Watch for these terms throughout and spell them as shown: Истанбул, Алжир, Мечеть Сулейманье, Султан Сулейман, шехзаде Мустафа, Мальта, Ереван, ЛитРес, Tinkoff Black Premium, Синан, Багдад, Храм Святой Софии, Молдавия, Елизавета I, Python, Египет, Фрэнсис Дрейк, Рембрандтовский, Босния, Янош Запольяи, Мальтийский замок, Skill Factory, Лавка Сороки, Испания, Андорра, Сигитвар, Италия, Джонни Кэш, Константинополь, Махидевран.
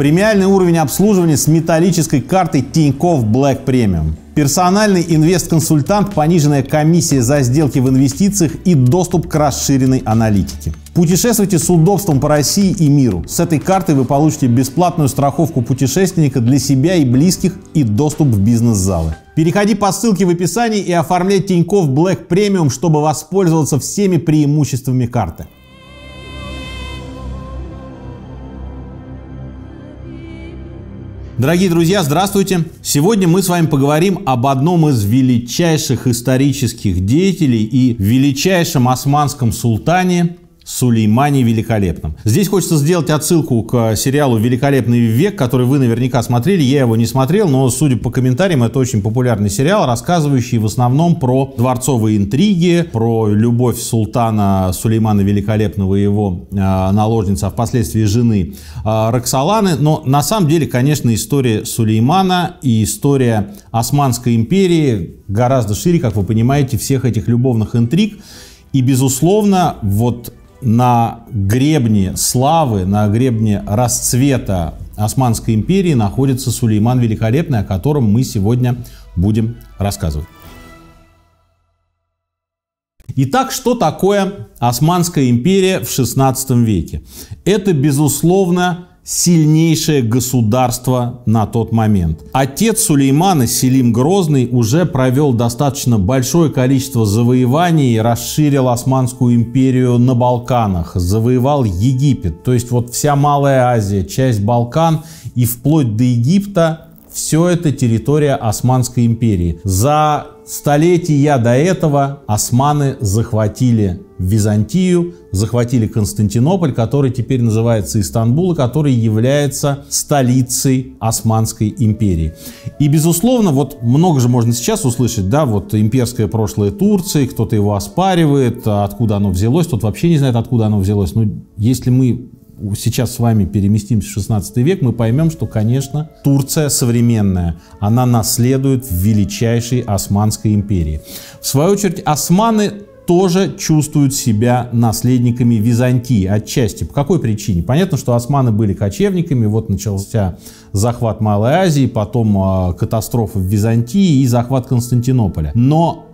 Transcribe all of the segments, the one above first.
Премиальный уровень обслуживания с металлической картой Тинькофф Black Premium. Персональный инвест-консультант, пониженная комиссия за сделки в инвестициях и доступ к расширенной аналитике. Путешествуйте с удобством по России и миру. С этой картой вы получите бесплатную страховку путешественника для себя и близких и доступ в бизнес-залы. Переходи по ссылке в описании и оформляй Тинькофф Black Premium, чтобы воспользоваться всеми преимуществами карты. Дорогие друзья, здравствуйте! Сегодня мы с вами поговорим об одном из величайших исторических деятелей и величайшем османском султане Сулеймане Великолепном. Здесь хочется сделать отсылку к сериалу «Великолепный век», который вы наверняка смотрели, я его не смотрел, но, судя по комментариям, это очень популярный сериал, рассказывающий в основном про дворцовые интриги, про любовь султана Сулеймана Великолепного и его наложницы, а впоследствии жены Роксоланы. Но на самом деле, конечно, история Сулеймана и история Османской империи гораздо шире, как вы понимаете, всех этих любовных интриг. И, безусловно, вот на гребне славы, на гребне расцвета Османской империи находится Сулейман Великолепный, о котором мы сегодня будем рассказывать. Итак, что такое Османская империя в XVI веке? Это, безусловно, сильнейшее государство на тот момент. Отец Сулеймана, Селим Грозный, уже провел достаточно большое количество завоеваний, расширил Османскую империю на Балканах, завоевал Египет, то есть вот вся Малая Азия, часть Балкан и вплоть до Египта, все это территория Османской империи. За столетия до этого османы захватили Византию, захватили Константинополь, который теперь называется Истанбул, и который является столицей Османской империи. И, безусловно, вот много же можно сейчас услышать, да, вот имперское прошлое Турции, кто-то его оспаривает, откуда оно взялось, тот вообще не знает, откуда оно взялось. Но если мы сейчас с вами переместимся в 16 век, мы поймем, что, конечно, Турция современная, она наследует величайшей Османской империи. В свою очередь, османы тоже чувствуют себя наследниками Византии отчасти. По какой причине? Понятно, что османы были кочевниками, вот начался захват Малой Азии, потом катастрофа в Византии и захват Константинополя. Но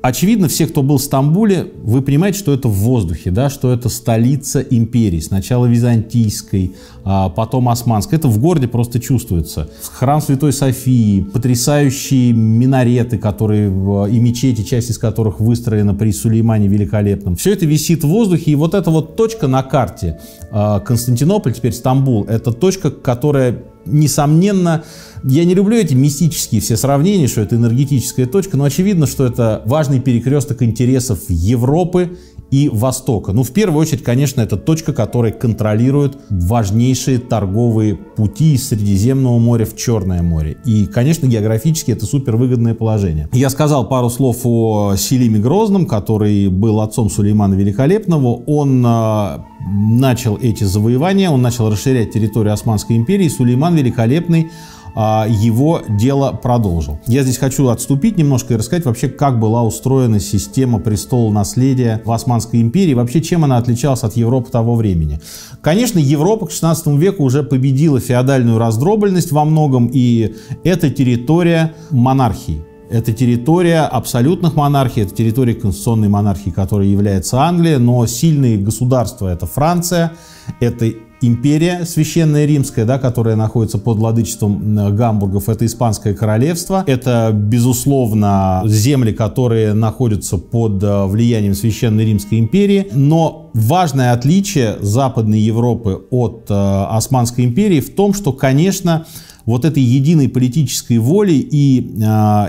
очевидно, все, кто был в Стамбуле, вы понимаете, что это в воздухе, да, что это столица империи, сначала византийской, потом османской. Это в городе просто чувствуется. Храм Святой Софии, потрясающие минареты, которые и мечети, часть из которых выстроена при Сулеймане Великолепном. Все это висит в воздухе, и вот эта вот точка на карте, Константинополь, теперь Стамбул, это точка, которая, несомненно, я не люблю эти мистические все сравнения, что это энергетическая точка, но очевидно, что это важный перекресток интересов Европы и Востока. Ну, в первую очередь, конечно, это точка, которая контролирует важнейшие торговые пути из Средиземного моря в Черное море. И, конечно, географически это супервыгодное положение. Я сказал пару слов о Селиме Грозном, который был отцом Сулеймана Великолепного. Он начал эти завоевания, он начал расширять территорию Османской империи, и Сулейман Великолепный его дело продолжил. Я здесь хочу отступить немножко и рассказать вообще, как была устроена система престола наследия в Османской империи, вообще чем она отличалась от Европы того времени. Конечно, Европа к 16 веку уже победила феодальную раздробленность во многом, и это территория монархии. Это территория абсолютных монархий, это территория конституционной монархии, которой является Англия, но сильные государства — это Франция, это империя Священная Римская, да, которая находится под владычеством Гамбургов, это Испанское королевство, это, безусловно, земли, которые находятся под влиянием Священной Римской империи, но важное отличие Западной Европы от Османской империи в том, что, конечно, вот этой единой политической воли и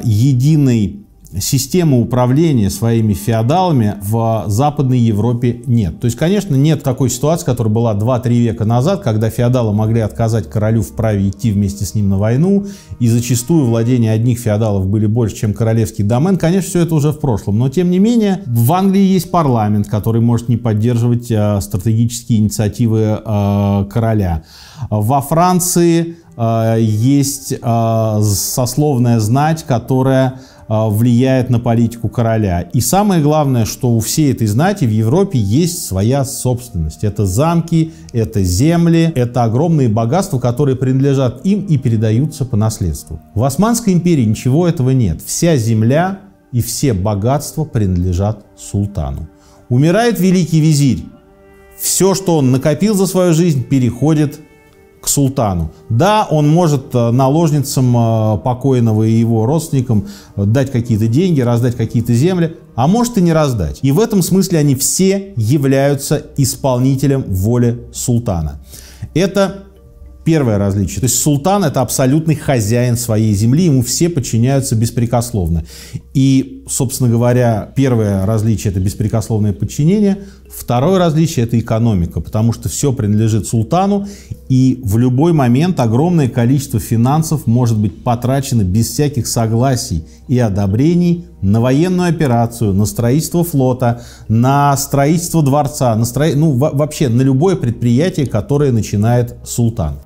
единой системы управления своими феодалами в Западной Европе нет. То есть, конечно, нет такой ситуации, которая была 2-3 века назад, когда феодалы могли отказать королю в праве идти вместе с ним на войну, и зачастую владения одних феодалов были больше, чем королевский домен. Конечно, все это уже в прошлом, но тем не менее в Англии есть парламент, который может не поддерживать стратегические инициативы короля. Во Франции есть сословная знать, которая влияет на политику короля. И самое главное, что у всей этой знати в Европе есть своя собственность. Это замки, это земли, это огромные богатства, которые принадлежат им и передаются по наследству. В Османской империи ничего этого нет. Вся земля и все богатства принадлежат султану. Умирает великий визирь. Все, что он накопил за свою жизнь, переходит к султану. Да, он может наложницам покойного и его родственникам дать какие-то деньги, раздать какие-то земли, а может и не раздать. И в этом смысле они все являются исполнителем воли султана. Это первое различие. То есть султан — это абсолютный хозяин своей земли, ему все подчиняются беспрекословно. И, собственно говоря, первое различие — это беспрекословное подчинение. Второе различие — это экономика, потому что все принадлежит султану, и в любой момент огромное количество финансов может быть потрачено без всяких согласий и одобрений на военную операцию, на строительство флота, на строительство дворца, ну, вообще на любое предприятие, которое начинает султан.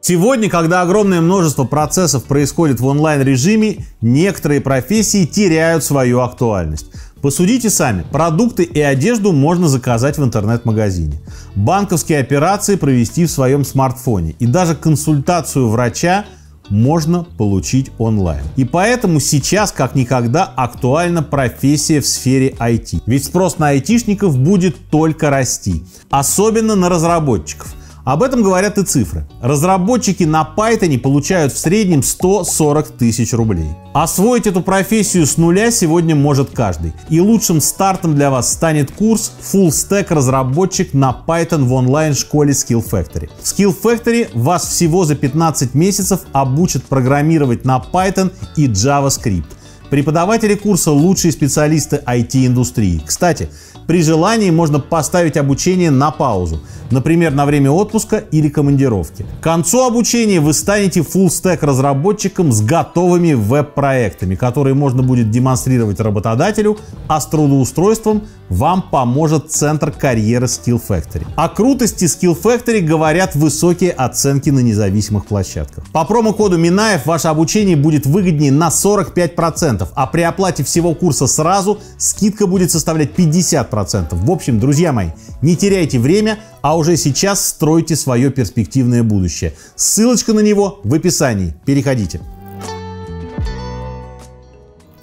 Сегодня, когда огромное множество процессов происходит в онлайн-режиме, некоторые профессии теряют свою актуальность. Посудите сами, продукты и одежду можно заказать в интернет-магазине, банковские операции провести в своем смартфоне, и даже консультацию врача можно получить онлайн. И поэтому сейчас как никогда актуальна профессия в сфере IT. Ведь спрос на айтишников будет только расти, особенно на разработчиков. Об этом говорят и цифры. Разработчики на Python получают в среднем 140 тысяч рублей. Освоить эту профессию с нуля сегодня может каждый. И лучшим стартом для вас станет курс Full Stack разработчик на Python в онлайн-школе Skill Factory. В Skill Factory вас всего за 15 месяцев обучат программировать на Python и JavaScript. Преподаватели курса — лучшие специалисты IT-индустрии. Кстати, при желании можно поставить обучение на паузу, например, на время отпуска или командировки. К концу обучения вы станете фулл-стэк разработчиком с готовыми веб-проектами, которые можно будет демонстрировать работодателю, а с трудоустройством вам поможет Центр карьеры Skill Factory. О крутости Skill Factory говорят высокие оценки на независимых площадках. По промокоду Минаев ваше обучение будет выгоднее на 45%, а при оплате всего курса сразу скидка будет составлять 50%. В общем, друзья мои, не теряйте время, а уже сейчас стройте свое перспективное будущее. Ссылочка на него в описании. Переходите.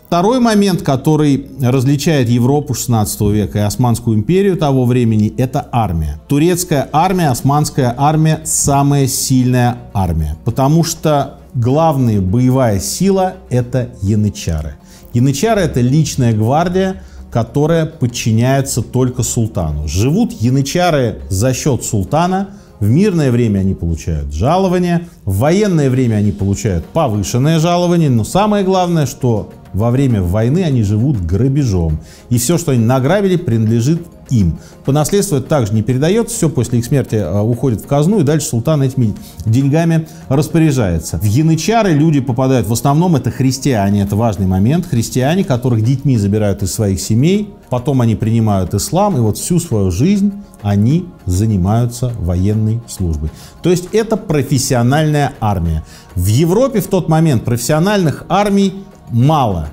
Второй момент, который различает Европу XVI века и Османскую империю того времени, это армия. Турецкая армия, Османская армия — самая сильная армия, потому что главная боевая сила — это янычары. Янычары — это личная гвардия, которая подчиняется только султану. Живут янычары за счет султана, в мирное время они получают жалование, в военное время они получают повышенное жалование, но самое главное, что во время войны они живут грабежом, и все, что они награбили, принадлежит им. По наследству это также не передается, все после их смерти уходит в казну, и дальше султан этими деньгами распоряжается. В янычары люди попадают в основном — это христиане, это важный момент, христиане, которых детьми забирают из своих семей, потом они принимают ислам, и вот всю свою жизнь они занимаются военной службой. То есть это профессиональная армия. В Европе в тот момент профессиональных армий мало.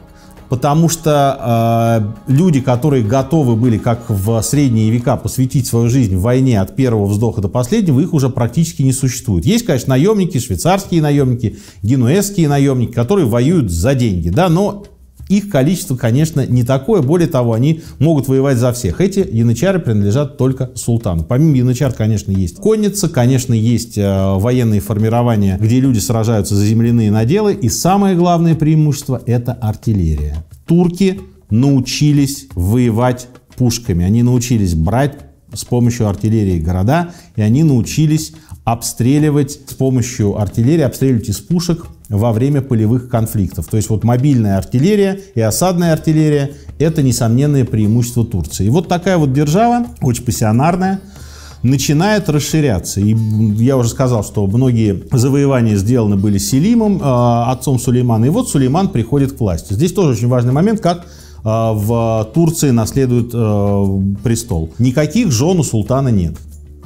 Потому что люди, которые готовы были, как в средние века, посвятить свою жизнь в войне от первого вздоха до последнего, их уже практически не существует. Есть, конечно, наемники, швейцарские наемники, генуэзские наемники, которые воюют за деньги, да, но их количество, конечно, не такое. Более того, они могут воевать за всех. Эти янычары принадлежат только султану. Помимо янычар, конечно, есть конница, конечно, есть военные формирования, где люди сражаются за земляные наделы. И самое главное преимущество – это артиллерия. Турки научились воевать пушками. Они научились брать с помощью артиллерии города, и они научились обстреливать с помощью артиллерии, обстреливать из пушек во время полевых конфликтов. То есть вот мобильная артиллерия и осадная артиллерия — это несомненное преимущество Турции. И вот такая вот держава, очень пассионарная, начинает расширяться. И я уже сказал, что многие завоевания сделаны были Селимом, отцом Сулеймана. И вот Сулейман приходит к власти. Здесь тоже очень важный момент, как в Турции наследует престол. Никаких жен у султана нет.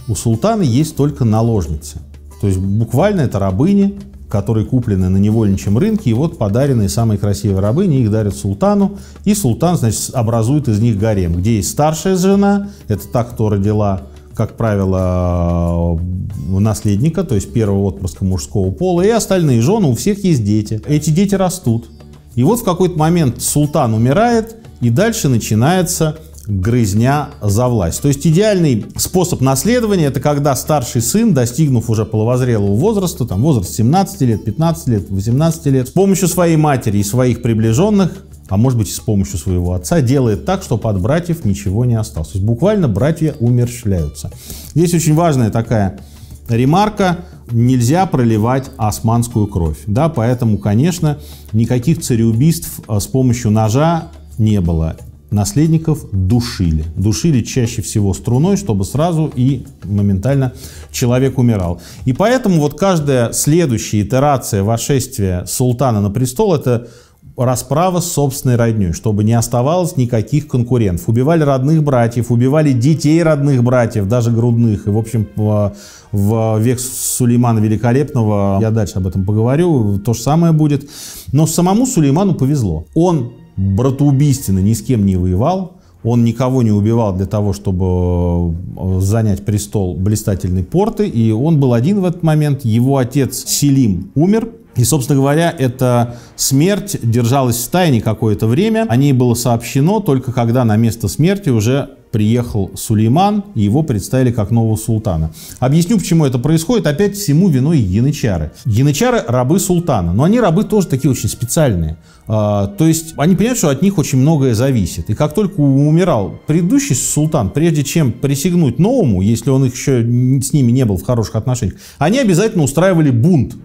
У султана есть только наложницы. То есть буквально это рабыни, которые куплены на невольничьем рынке, и вот подаренные самые красивые рабыни, их дарят султану, и султан, значит, образует из них гарем, где есть старшая жена, это та, кто родила, как правило, наследника, то есть первого отпрыска мужского пола, и остальные жены, у всех есть дети. Эти дети растут. И вот в какой-то момент султан умирает, и дальше начинается грызня за власть. То есть идеальный способ наследования — это когда старший сын, достигнув уже половозрелого возраста, там возраст 17 лет, 15 лет, 18 лет, с помощью своей матери и своих приближенных, а может быть и с помощью своего отца, делает так, чтобы от братьев ничего не осталось. То есть буквально братья умерщвляются. Здесь очень важная такая ремарка. Нельзя проливать османскую кровь. Да, поэтому, конечно, никаких цареубийств с помощью ножа не было. Наследников душили. Душили чаще всего струной, чтобы сразу и моментально человек умирал. И поэтому вот каждая следующая итерация восшествия султана на престол — это расправа с собственной родней, чтобы не оставалось никаких конкурентов. Убивали родных братьев, убивали детей родных братьев, даже грудных. И, в общем, в век Сулеймана Великолепного, я дальше об этом поговорю, то же самое будет. Но самому Сулейману повезло. Он братоубийственно ни с кем не воевал, он никого не убивал для того, чтобы занять престол блистательной Порты, и он был один в этот момент. Его отец Селим умер. И, собственно говоря, эта смерть держалась в тайне какое-то время. О ней было сообщено только когда на место смерти уже приехал Сулейман, и его представили как нового султана. Объясню, почему это происходит. Опять всему виной янычары. Янычары — рабы султана, но они рабы тоже такие очень специальные. То есть они понимают, что от них очень многое зависит. И как только умирал предыдущий султан, прежде чем присягнуть новому, если он еще с ними не был в хороших отношениях, они обязательно устраивали бунт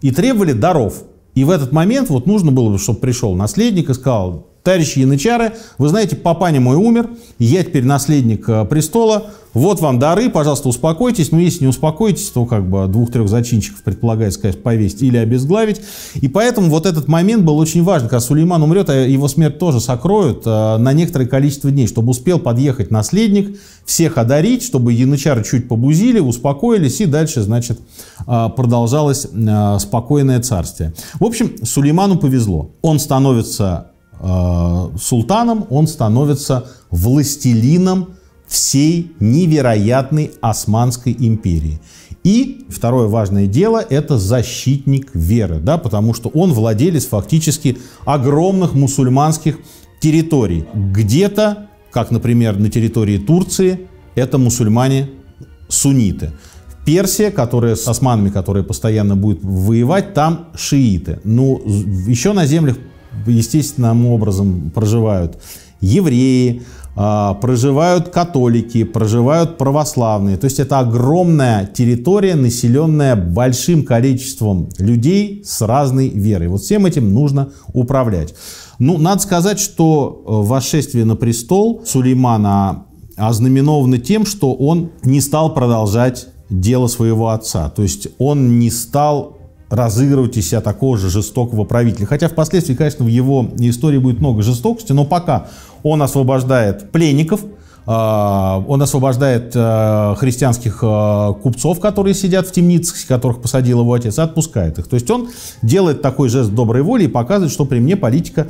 и требовали даров. И в этот момент вот нужно было бы, чтобы пришел наследник и сказал: товарищи янычары, вы знаете, папаня мой умер, я теперь наследник престола, вот вам дары, пожалуйста, успокойтесь. Но если не успокойтесь, то как бы двух-трех зачинщиков предполагается, конечно, повесить или обезглавить. И поэтому вот этот момент был очень важен. Когда Сулейман умрет, его смерть тоже сокроют на некоторое количество дней, чтобы успел подъехать наследник, всех одарить, чтобы янычары чуть побузили, успокоились, и дальше, значит, продолжалось спокойное царствие. В общем, Сулейману повезло. Он становится султаном, он становится властелином всей невероятной Османской империи. И второе важное дело — это защитник веры, да, потому что он владелец фактически огромных мусульманских территорий. Где-то, как, например, на территории Турции, это мусульмане-сунниты. Персия, которая с османами, которая постоянно будет воевать, там шииты. Ну, еще на землях естественным образом проживают евреи, проживают католики, проживают православные. То есть это огромная территория, населенная большим количеством людей с разной верой. Вот всем этим нужно управлять. Ну, надо сказать, что восшествие на престол Сулеймана ознаменовано тем, что он не стал продолжать дело своего отца. То есть он не стал разыгрывать из себя такого же жестокого правителя. Хотя впоследствии, конечно, в его истории будет много жестокости, но пока он освобождает пленников, он освобождает христианских купцов, которые сидят в темницах, которых посадил его отец, отпускает их. То есть он делает такой жест доброй воли и показывает, что при мне политика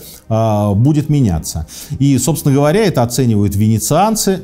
будет меняться. И, собственно говоря, это оценивают венецианцы.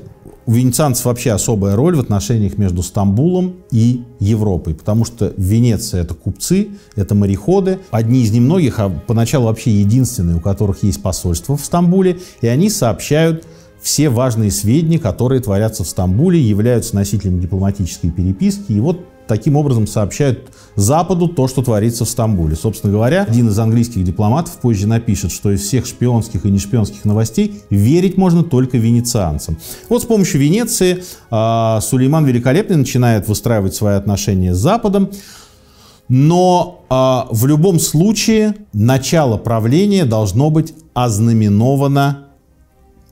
У венецианцев вообще особая роль в отношениях между Стамбулом и Европой, потому что Венеция — это купцы, это мореходы, одни из немногих, а поначалу вообще единственные, у которых есть посольство в Стамбуле, и они сообщают все важные сведения, которые творятся в Стамбуле, являются носителями дипломатической переписки, и вот таким образом сообщают Западу то, что творится в Стамбуле. Собственно говоря, один из английских дипломатов позже напишет, что из всех шпионских и нешпионских новостей верить можно только венецианцам. Вот с помощью Венеции Сулейман Великолепный начинает выстраивать свои отношения с Западом. Но в любом случае начало правления должно быть ознаменовано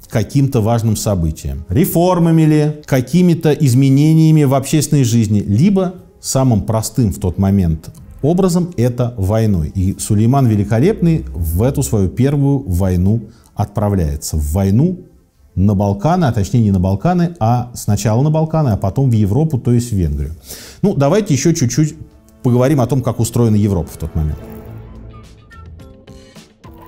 каким-то важным событием. Реформами ли, какими-то изменениями в общественной жизни, либо самым простым в тот момент образом — это войной. И Сулейман Великолепный в эту свою первую войну отправляется. В войну на Балканы, а точнее не на Балканы, а сначала на Балканы, а потом в Европу, то есть в Венгрию. Ну, давайте еще чуть-чуть поговорим о том, как устроена Европа в тот момент.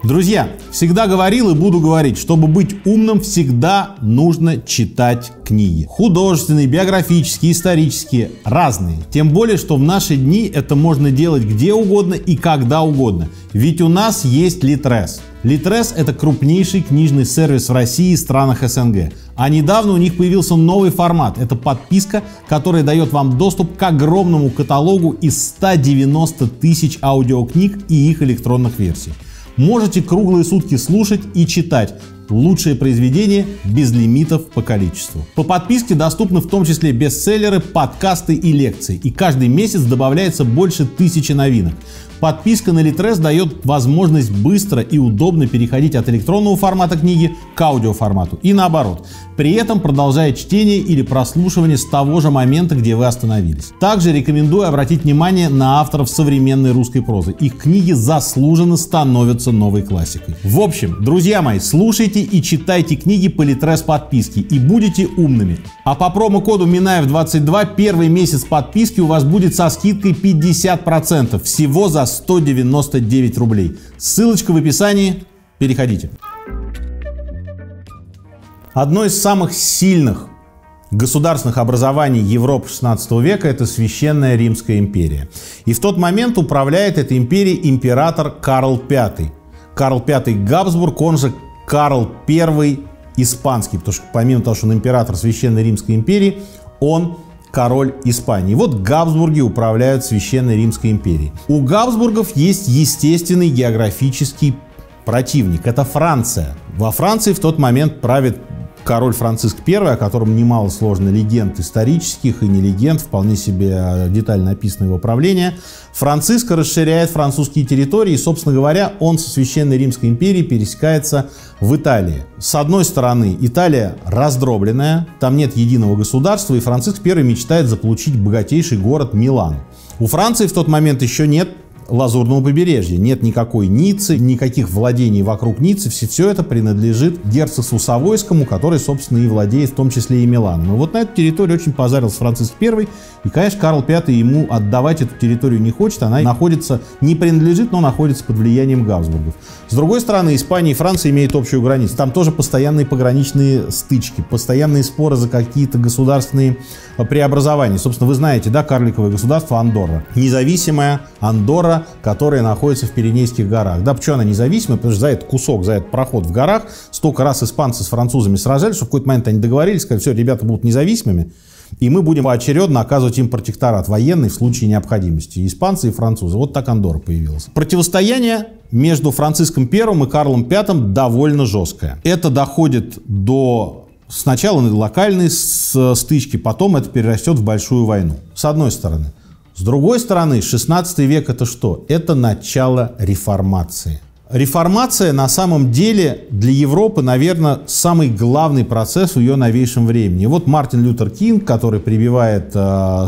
Друзья, всегда говорил и буду говорить, чтобы быть умным, всегда нужно читать книги. Художественные, биографические, исторические, разные. Тем более, что в наши дни это можно делать где угодно и когда угодно. Ведь у нас есть Литрес. Литрес — это крупнейший книжный сервис в России и странах СНГ. А недавно у них появился новый формат. Это подписка, которая дает вам доступ к огромному каталогу из 190 тысяч аудиокниг и их электронных версий. Можете круглые сутки слушать и читать лучшие произведения без лимитов по количеству. По подписке доступны в том числе бестселлеры, подкасты и лекции. И каждый месяц добавляется больше 1000 новинок. Подписка на Литрес дает возможность быстро и удобно переходить от электронного формата книги к аудиоформату и наоборот, при этом продолжая чтение или прослушивание с того же момента, где вы остановились. Также рекомендую обратить внимание на авторов современной русской прозы. Их книги заслуженно становятся новой классикой. В общем, друзья мои, слушайте и читайте книги по Литрес подписке и будете умными. А по промокоду Минаев22 первый месяц подписки у вас будет со скидкой 50% всего за 199 рублей. Ссылочка в описании. Переходите. Одно из самых сильных государственных образований Европы XVI века — это Священная Римская империя. И в тот момент управляет этой империей император Карл V. Карл V Габсбург, он же Карл I Испанский, потому что помимо того, что он император Священной Римской империи, он король Испании. Вот Габсбурги управляют Священной Римской империей. У Габсбургов есть естественный географический противник. Это Франция. Во Франции в тот момент правит король Франциск I, о котором немало сложно легенд исторических и не легенд, вполне себе детально описано его правление. Франциск расширяет французские территории, и, собственно говоря, он со Священной Римской империей пересекается в Италии. С одной стороны, Италия раздробленная, там нет единого государства, и Франциск I мечтает заполучить богатейший город Милан. У Франции в тот момент еще нет Лазурного побережья. Нет никакой Ниццы, никаких владений вокруг Ниццы. Все это принадлежит герцогу Савойскому, который, собственно, и владеет в том числе и Миланом. И вот на эту территорию очень позарился Франциск I. И, конечно, Карл V ему отдавать эту территорию не хочет. Она находится, не принадлежит, но находится под влиянием Габсбургов. С другой стороны, Испания и Франция имеют общую границу. Там тоже постоянные пограничные стычки, постоянные споры за какие-то государственные преобразования. Собственно, вы знаете, да, карликовое государство Андорра. Независимая Андорра, которая находится в Пиренейских горах. Да, почему она независима? Потому что за этот кусок, за этот проход в горах столько раз испанцы с французами сражались, что в какой-то момент они договорились, сказали, все, ребята будут независимыми, и мы будем поочередно оказывать им протекторат военный в случае необходимости. И испанцы, и французы. Вот так Андорра появилась. Противостояние между Франциском I и Карлом V довольно жесткое. Это доходит до... Сначала локальной стычки, потом это перерастет в большую войну. С одной стороны. С другой стороны, 16 век — это что? Это начало реформации. Реформация на самом деле для Европы, наверное, самый главный процесс в ее новейшем времени. Вот Мартин Лютер Кинг, который прибивает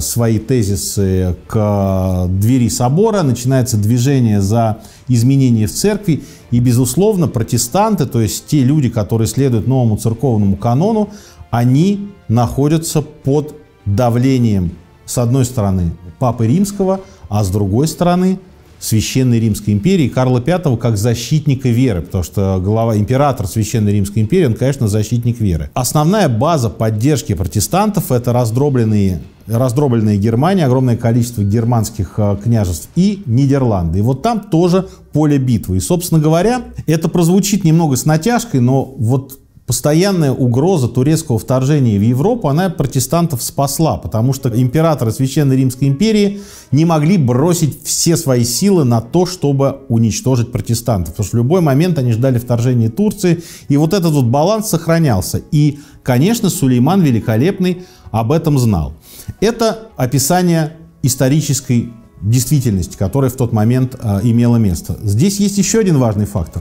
свои тезисы к двери собора, начинается движение за изменения в церкви, и, безусловно, протестанты, то есть те люди, которые следуют новому церковному канону, они находятся под давлением, с одной стороны, Папы Римского, а с другой стороны Священной Римской империи Карла V как защитника веры, потому что глава, император Священной Римской империи, он, конечно, защитник веры. Основная база поддержки протестантов — это раздробленная Германия, огромное количество германских княжеств и Нидерланды. И вот там тоже поле битвы. И, собственно говоря, это прозвучит немного с натяжкой, но вот постоянная угроза турецкого вторжения в Европу, она протестантов спасла, потому что императоры Священной Римской империи не могли бросить все свои силы на то, чтобы уничтожить протестантов, потому что в любой момент они ждали вторжения Турции, и вот этот вот баланс сохранялся. И, конечно, Сулейман Великолепный об этом знал. Это описание исторической действительности, которая в тот момент имела место. Здесь есть еще один важный фактор.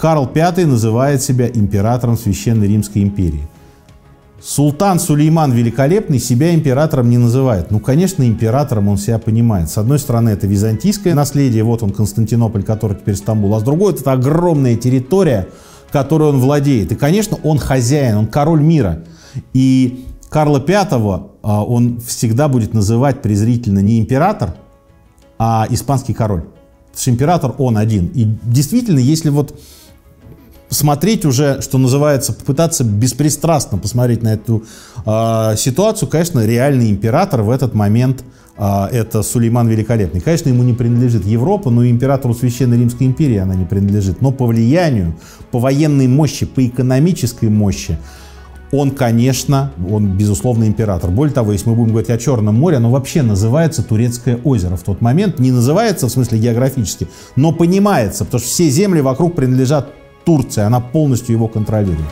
Карл V называет себя императором Священной Римской империи. Султан Сулейман Великолепный себя императором не называет. Ну, конечно, императором он себя понимает. С одной стороны, это византийское наследие, вот он Константинополь, который теперь Стамбул, а с другой, это огромная территория, которой он владеет. И, конечно, он хозяин, он король мира. И Карла V он всегда будет называть презрительно не император, а испанский король. Потому что император он один. И действительно, если вот смотреть уже, что называется, попытаться беспристрастно посмотреть на эту ситуацию, конечно, реальный император в этот момент это Сулейман Великолепный. Конечно, ему не принадлежит Европа, но и императору Священной Римской империи она не принадлежит. Но по влиянию, по военной мощи, по экономической мощи он, конечно, он, безусловно, император. Более того, если мы будем говорить о Черном море, оно вообще называется Турецкое озеро в тот момент. Не называется, в смысле, географически, но понимается, потому что все земли вокруг принадлежат Турции, она полностью его контролирует.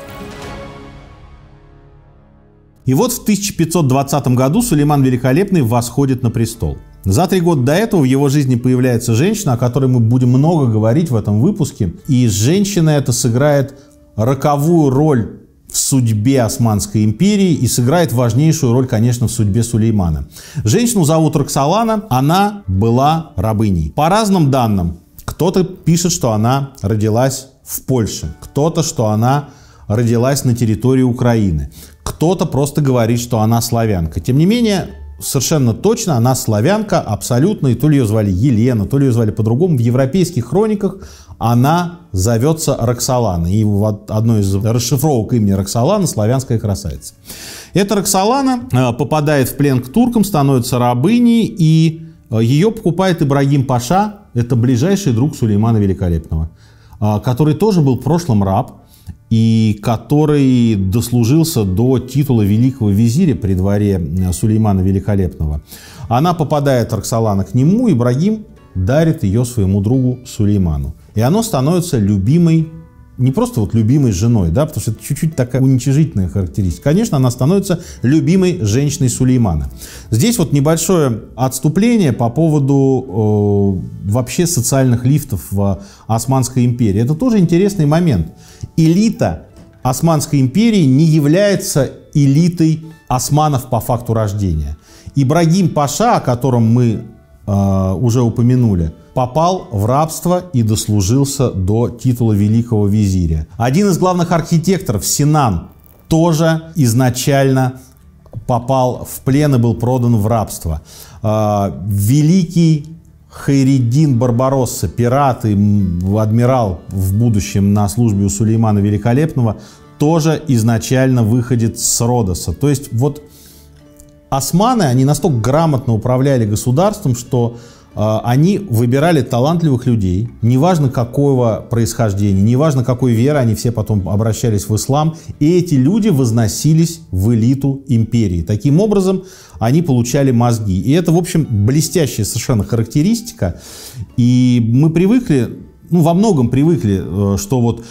И вот в 1520 году Сулейман Великолепный восходит на престол. За 3 года до этого в его жизни появляется женщина, о которой мы будем много говорить в этом выпуске. И женщина эта сыграет роковую роль в судьбе Османской империи и сыграет важнейшую роль, конечно, в судьбе Сулеймана. Женщину зовут Роксолана, она была рабыней. По разным данным, кто-то пишет, что она родилась в Польше, кто-то, что она родилась на территории Украины, кто-то просто говорит, что она славянка. Тем не менее, совершенно точно она славянка абсолютно, и то ли ее звали Елена, то ли ее звали по-другому. В европейских хрониках она зовется Роксолана. И вот одной из расшифровок имени Роксолана — славянская красавица. Эта Роксолана попадает в плен к туркам, становится рабыней, и ее покупает Ибрагим-паша, это ближайший друг Сулеймана Великолепного, который тоже был в прошлом раб и который дослужился до титула великого визиря при дворе Сулеймана Великолепного. Она попадает, Роксолана, к нему, Ибрагим дарит ее своему другу Сулейману. И она становится любимой, не просто вот любимой женой, да, потому что это чуть-чуть такая уничижительная характеристика. Конечно, она становится любимой женщиной Сулеймана. Здесь вот небольшое отступление по поводу вообще социальных лифтов в Османской империи. Это тоже интересный момент. Элита Османской империи не является элитой османов по факту рождения. Ибрагим-паша, о котором мы уже упомянули, попал в рабство и дослужился до титула великого визиря. Один из главных архитекторов, Синан, тоже изначально попал в плен и был продан в рабство. Великий Хайреддин Барбаросса, пират и адмирал в будущем на службе у Сулеймана Великолепного, тоже изначально выходит с Родоса. То есть вот османы, они настолько грамотно управляли государством, что они выбирали талантливых людей, неважно какого происхождения, неважно какой веры, они все потом обращались в ислам, и эти люди возносились в элиту империи. Таким образом, они получали мозги. И это, в общем, блестящая совершенно характеристика. И мы привыкли, ну, во многом привыкли, что вот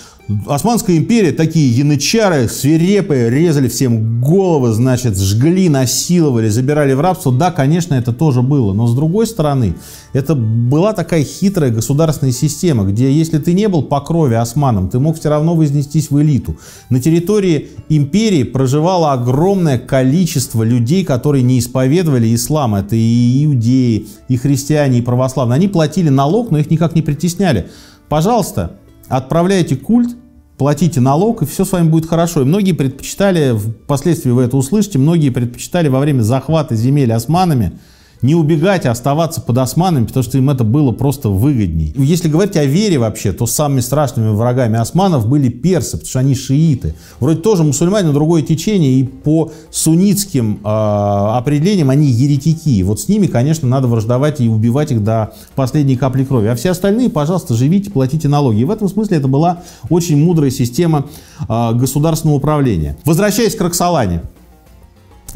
Османская империя, такие янычары свирепые, резали всем головы, значит, жгли, насиловали, забирали в рабство. Да, конечно, это тоже было. Но, с другой стороны, это была такая хитрая государственная система, где, если ты не был по крови османом, ты мог все равно вознестись в элиту. На территории империи проживало огромное количество людей, которые не исповедовали ислам. Это и иудеи, и христиане, и православные. Они платили налог, но их никак не притесняли. Пожалуйста, отправляйте культ, платите налог, и все с вами будет хорошо. И многие предпочитали, впоследствии вы это услышите, многие предпочитали во время захвата земель османами не убегать, а оставаться под османами, потому что им это было просто выгодней. Если говорить о вере вообще, то самыми страшными врагами османов были персы, потому что они шииты. Вроде тоже мусульмане, но другое течение, и по суннитским определениям они еретики. Вот с ними, конечно, надо враждовать и убивать их до последней капли крови. А все остальные, пожалуйста, живите, платите налоги. И в этом смысле это была очень мудрая система государственного управления. Возвращаясь к Роксолане,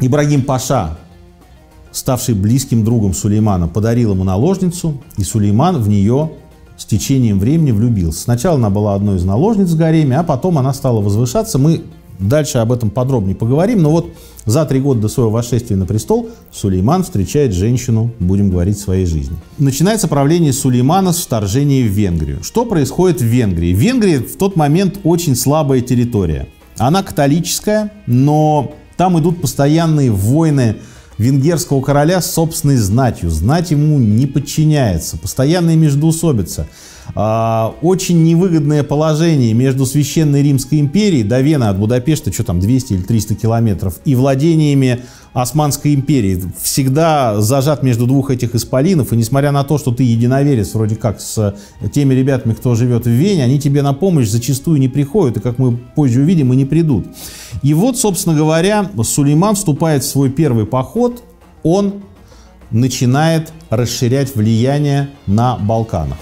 Ибрагим-паша, ставший близким другом Сулеймана, подарил ему наложницу, и Сулейман в нее с течением времени влюбился. Сначала она была одной из наложниц в гареме, а потом она стала возвышаться. Мы дальше об этом подробнее поговорим, но вот за 3 года до своего восшествия на престол Сулейман встречает женщину, будем говорить, своей жизни. Начинается правление Сулеймана с вторжения в Венгрию. Что происходит в Венгрии? Венгрия в тот момент очень слабая территория. Она католическая, но там идут постоянные войны венгерского короля с собственной знатью. Знать ему не подчиняется. Постоянная междоусобица. Очень невыгодное положение между Священной Римской империей, до Вены от Будапешта, что там, 200 или 300 километров, и владениями Османской империи. Всегда зажат между двух этих исполинов, и несмотря на то, что ты единоверец вроде как с теми ребятами, кто живет в Вене, они тебе на помощь зачастую не приходят, и, как мы позже увидим, и не придут. И вот, собственно говоря, Сулейман вступает в свой первый поход, он начинает расширять влияние на Балканах.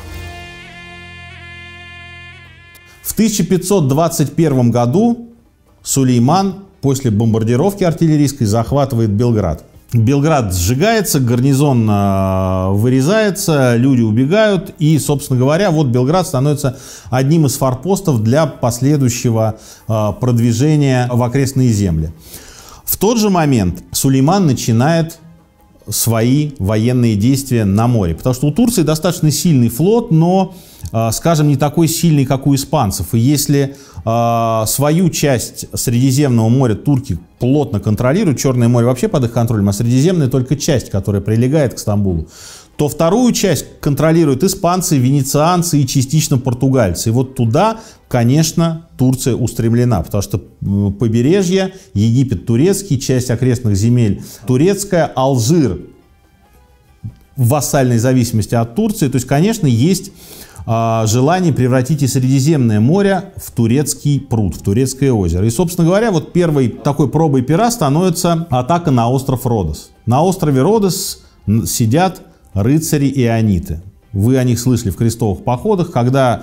В 1521 году Сулейман после бомбардировки артиллерийской захватывает Белград. Белград сжигается, гарнизон вырезается, люди убегают. И, собственно говоря, вот Белград становится одним из форпостов для последующего продвижения в окрестные земли. В тот же момент Сулейман начинает свои военные действия на море. Потому что у Турции достаточно сильный флот, но, скажем, не такой сильный, как у испанцев. И если свою часть Средиземного моря турки плотно контролируют, Черное море вообще под их контролем, а Средиземное только часть, которая прилегает к Стамбулу, то вторую часть контролируют испанцы, венецианцы и частично португальцы. И вот туда, конечно, Турция устремлена, потому что побережье, Египет турецкий, часть окрестных земель турецкая, Алжир в вассальной зависимости от Турции. То есть, конечно, есть желание превратить и Средиземное море в турецкий пруд, в турецкое озеро. И, собственно говоря, вот первой такой пробой пера становится атака на остров Родос. На острове Родос сидят рыцари-иоаниты. Вы о них слышали в крестовых походах, когда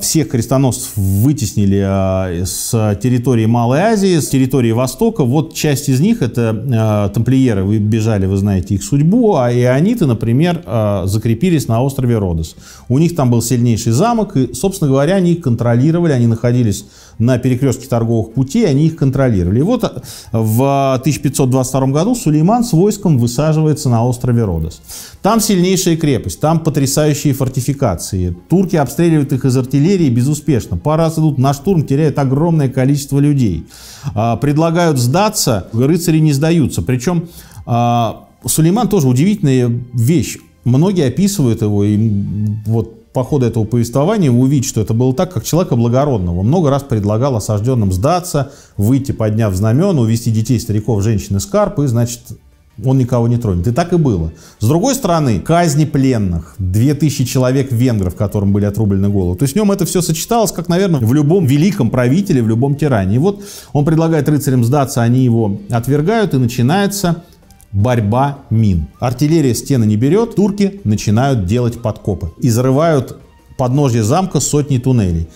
всех крестоносцев вытеснили с территории Малой Азии, с территории Востока. Вот часть из них, это тамплиеры, вы бежали, вы знаете их судьбу, а иоаниты, например, закрепились на острове Родос. У них там был сильнейший замок, и, собственно говоря, они их контролировали, они находились на перекрестке торговых путей, они их контролировали. И вот в 1522 году Сулейман с войском высаживается на острове Родос. Там сильнейшая крепость, там потрясающие фортификации. Турки обстреливают их из артиллерии безуспешно. Пару раз идут на штурм, теряют огромное количество людей. Предлагают сдаться, рыцари не сдаются. Причем Сулейман тоже удивительная вещь. Многие описывают его, и вот по ходу этого повествования вы увидите, что это было так, как человека благородного. Много раз предлагал осажденным сдаться, выйти, подняв знамена, увести детей, стариков, женщин из Карп, и, значит, он никого не тронет. И так и было. С другой стороны, казни пленных. 2000 человек венгров, которым были отрублены головы. То есть в нем это все сочеталось, как, наверное, в любом великом правителе, в любом тиране. И вот он предлагает рыцарям сдаться, они его отвергают, и начинается борьба мин. Артиллерия стены не берет, турки начинают делать подкопы. И зарывают подножье замка сотни туннелей.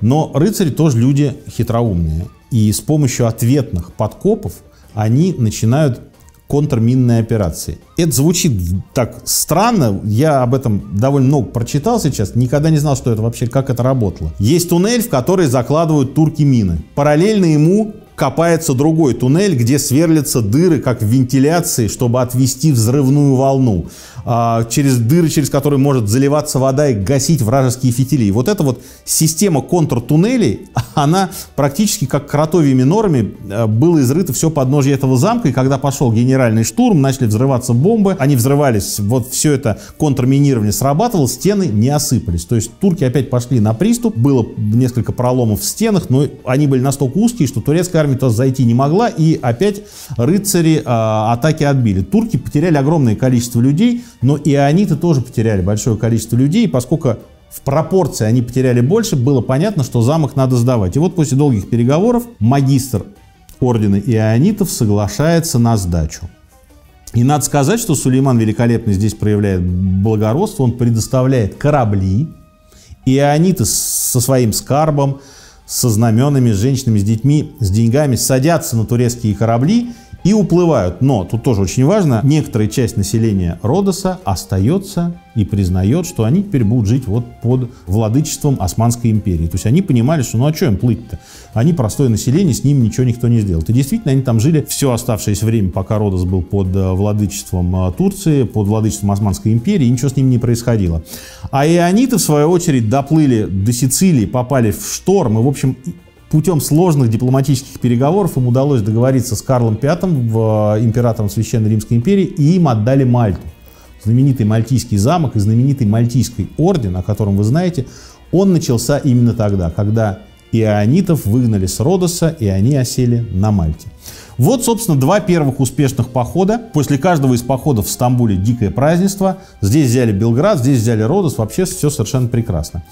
Но рыцари тоже люди хитроумные. И с помощью ответных подкопов они начинают контрминные операции. Это звучит так странно, я об этом довольно много прочитал сейчас, никогда не знал, что это вообще, как это работало. Есть туннель, в который закладывают турки мины. Параллельно ему копается другой туннель, где сверлятся дыры, как в вентиляции, чтобы отвести взрывную волну. Через дыры, через которые может заливаться вода и гасить вражеские фитили. И вот эта вот система контртуннелей, она практически как кротовьими норами было изрыто все подножье этого замка. И когда пошел генеральный штурм, начали взрываться бомбы, они взрывались, вот все это контрминирование срабатывало, стены не осыпались. То есть турки опять пошли на приступ, было несколько проломов в стенах, но они были настолько узкие, что турецкая армия туда зайти не могла, и опять рыцари атаки отбили. Турки потеряли огромное количество людей, но иоаниты тоже потеряли большое количество людей, и поскольку в пропорции они потеряли больше, было понятно, что замок надо сдавать. И вот после долгих переговоров магистр ордена иоанитов соглашается на сдачу. И надо сказать, что Сулейман Великолепный здесь проявляет благородство, он предоставляет корабли, иоаниты со своим скарбом, со знаменами, с женщинами, с детьми, с деньгами садятся на турецкие корабли и уплывают. Но тут тоже очень важно, некоторая часть населения Родоса остается и признает, что они теперь будут жить вот под владычеством Османской империи. То есть они понимали, что ну а что им плыть-то? Они простое население, с ним ничего никто не сделает. И действительно, они там жили все оставшееся время, пока Родос был под владычеством Турции, под владычеством Османской империи, и ничего с ним не происходило. А иоаниты, в свою очередь, доплыли до Сицилии, попали в шторм, и, в общем, путем сложных дипломатических переговоров им удалось договориться с Карлом V, императором Священной Римской империи, и им отдали Мальту. знаменитый Мальтийский замок и знаменитый Мальтийский орден, о котором вы знаете, он начался именно тогда, когда иоанитов выгнали с Родоса, и они осели на Мальте. Вот, собственно, два первых успешных похода. После каждого из походов в Стамбуле дикое празднество. Здесь взяли Белград, здесь взяли Родос. Вообще все совершенно прекрасно.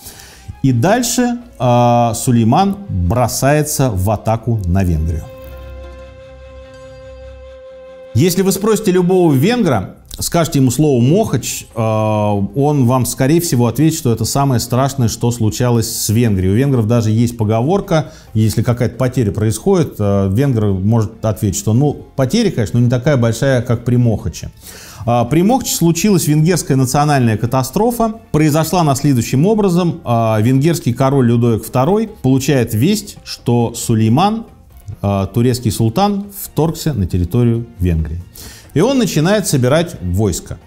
И дальше Сулейман бросается в атаку на Венгрию. Если вы спросите любого венгра, скажете ему слово «Мохач», он вам, скорее всего, ответит, что это самое страшное, что случалось с Венгрией. У венгров даже есть поговорка, если какая-то потеря происходит, венгр может ответить, что ну, потеря, конечно, но не такая большая, как при Мохаче. При Мохаче случилась венгерская национальная катастрофа. Произошла она следующим образом. Венгерский король Людовик II получает весть, что Сулейман, турецкий султан, вторгся на территорию Венгрии. И он начинает собирать войско.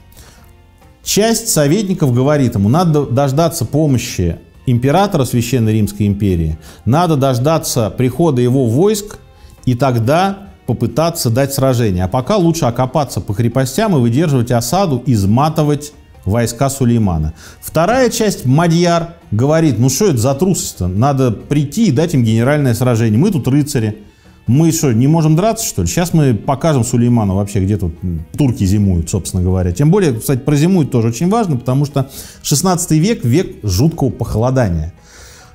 Часть советников говорит ему, надо дождаться помощи императора Священной Римской империи, надо дождаться прихода его войск и тогда попытаться дать сражение. А пока лучше окопаться по крепостям и выдерживать осаду, изматывать войска Сулеймана. Вторая часть, мадьяр, говорит, ну что это за трусость-то, надо прийти и дать им генеральное сражение, мы тут рыцари. Мы что, не можем драться, что ли? Сейчас мы покажем Сулейману вообще, где тут турки зимуют, собственно говоря. Тем более, кстати, про зимуют тоже очень важно, потому что 16 век – век жуткого похолодания.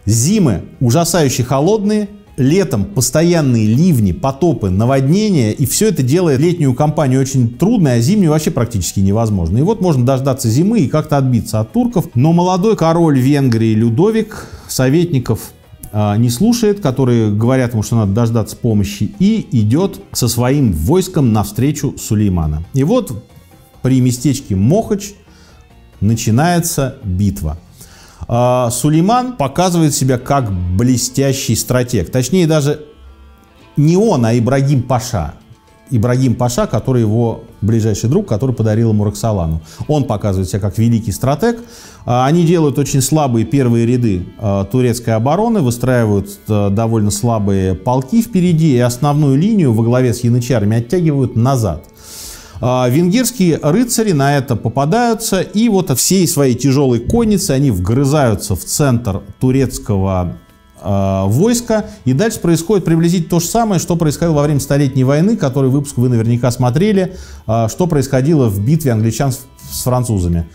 Зимы ужасающе холодные, летом постоянные ливни, потопы, наводнения, и все это делает летнюю кампанию очень трудной, а зимнюю вообще практически невозможно. И вот можно дождаться зимы и как-то отбиться от турков. Но молодой король Венгрии Людовик советников не слушает, которые говорят ему, что надо дождаться помощи, и идет со своим войском навстречу Сулеймана. И вот при местечке Мохач начинается битва. Сулейман показывает себя как блестящий стратег. Точнее, даже не он, а Ибрагим-паша. Ибрагим-паша, который его ближайший друг, который подарил ему Роксолану. Он показывает себя как великий стратег. Они делают очень слабые первые ряды турецкой обороны, выстраивают довольно слабые полки впереди и основную линию во главе с янычарами оттягивают назад. Венгерские рыцари на это попадаются, и вот всей своей тяжелой конницей они вгрызаются в центр турецкого войска, и дальше происходит приблизительно то же самое, что происходило во время Столетней войны, который выпуск вы наверняка смотрели, что происходило в битве англичан с французами.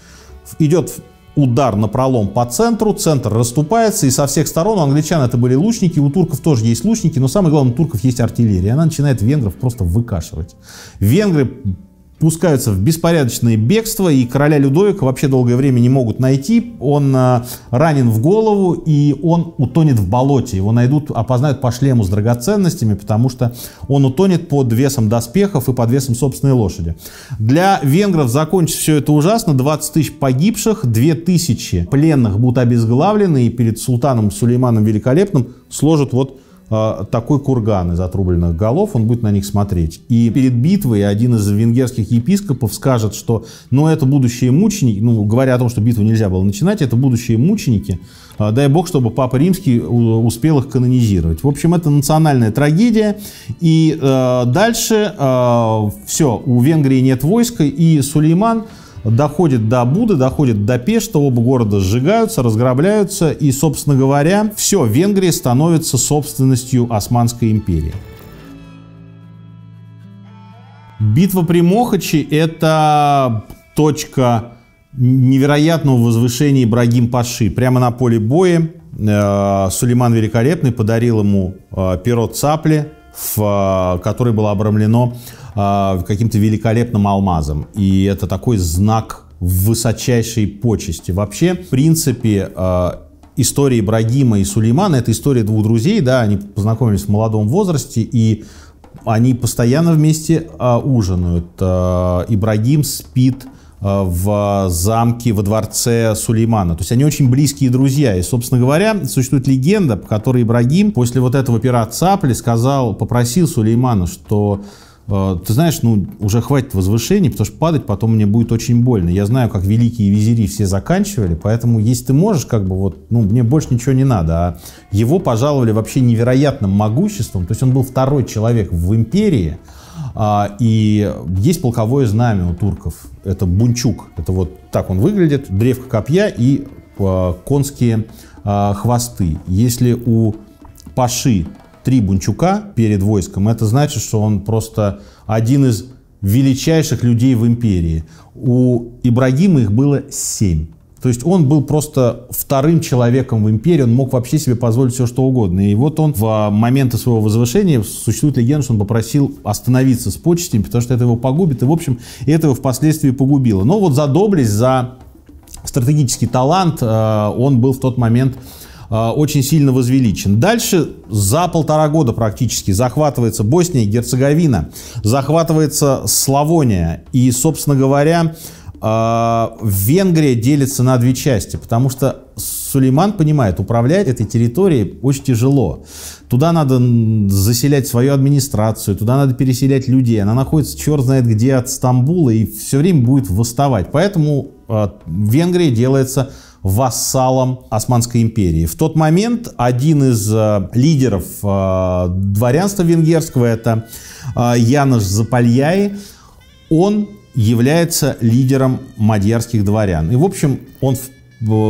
Идет удар напролом по центру, центр расступается, и со всех сторон у англичан это были лучники, у турков тоже есть лучники, но самое главное, у турков есть артиллерия, она начинает венгров просто выкашивать. Венгры пускаются в беспорядочное бегство, и короля Людовика вообще долгое время не могут найти. Он ранен в голову, и он утонет в болоте. Его найдут, опознают по шлему с драгоценностями, потому что он утонет под весом доспехов и под весом собственной лошади. Для венгров закончится все это ужасно. 20 тысяч погибших, 2000 пленных будут обезглавлены, и перед султаном Сулейманом Великолепным сложат вот такой курган из отрубленных голов, он будет на них смотреть. И перед битвой один из венгерских епископов скажет, что ну, это будущие мученики, ну, говоря о том, что битву нельзя было начинать, это будущие мученики, дай бог, чтобы Папа Римский успел их канонизировать. В общем, это национальная трагедия, и дальше все, у Венгрии нет войска, и Сулейман доходит до Буды, доходит до Пешта, оба города сжигаются, разграбляются, и, собственно говоря, все, Венгрия становится собственностью Османской империи. Битва при Мохаче – это точка невероятного возвышения Ибрагим-паши. Прямо на поле боя Сулейман Великолепный подарил ему перо цапли, в которой было обрамлено каким-то великолепным алмазом. И это такой знак высочайшей почести. Вообще, в принципе, история Ибрагима и Сулеймана – это история двух друзей. Да, они познакомились в молодом возрасте, и они постоянно вместе ужинают. Ибрагим спит в замке, во дворце Сулеймана. То есть они очень близкие друзья. И, собственно говоря, существует легенда, по которой Ибрагим после вот этого пера цапли сказал, попросил Сулеймана, что ты знаешь, ну, уже хватит возвышений, потому что падать потом мне будет очень больно. Я знаю, как великие визири все заканчивали, поэтому, если ты можешь, как бы вот, ну, мне больше ничего не надо. А его пожаловали вообще невероятным могуществом. То есть он был второй человек в империи, И есть полковое знамя у турков. Это бунчук. Это вот так он выглядит. Древко копья и конские хвосты. Если у паши 3 бунчука перед войском, это значит, что он просто один из величайших людей в империи. У Ибрагима их было 7. То есть он был просто вторым человеком в империи, он мог вообще себе позволить все, что угодно. И вот он в моменты своего возвышения, существует легенда, что он попросил остановиться с почестями, потому что это его погубит, и, в общем, это его впоследствии погубило. Но вот за доблесть, за стратегический талант он был в тот момент очень сильно возвеличен. Дальше за 1,5 года практически захватывается Босния и Герцеговина, захватывается Славония, и, собственно говоря, Венгрия делится на 2 части, потому что Сулейман понимает, управлять этой территорией очень тяжело. Туда надо заселять свою администрацию, туда надо переселять людей. Она находится черт знает где от Стамбула и все время будет восставать. Поэтому Венгрия делается вассалом Османской империи. В тот момент один из лидеров дворянства венгерского, это Янош Запольяи, он является лидером мадьярских дворян. И, в общем, он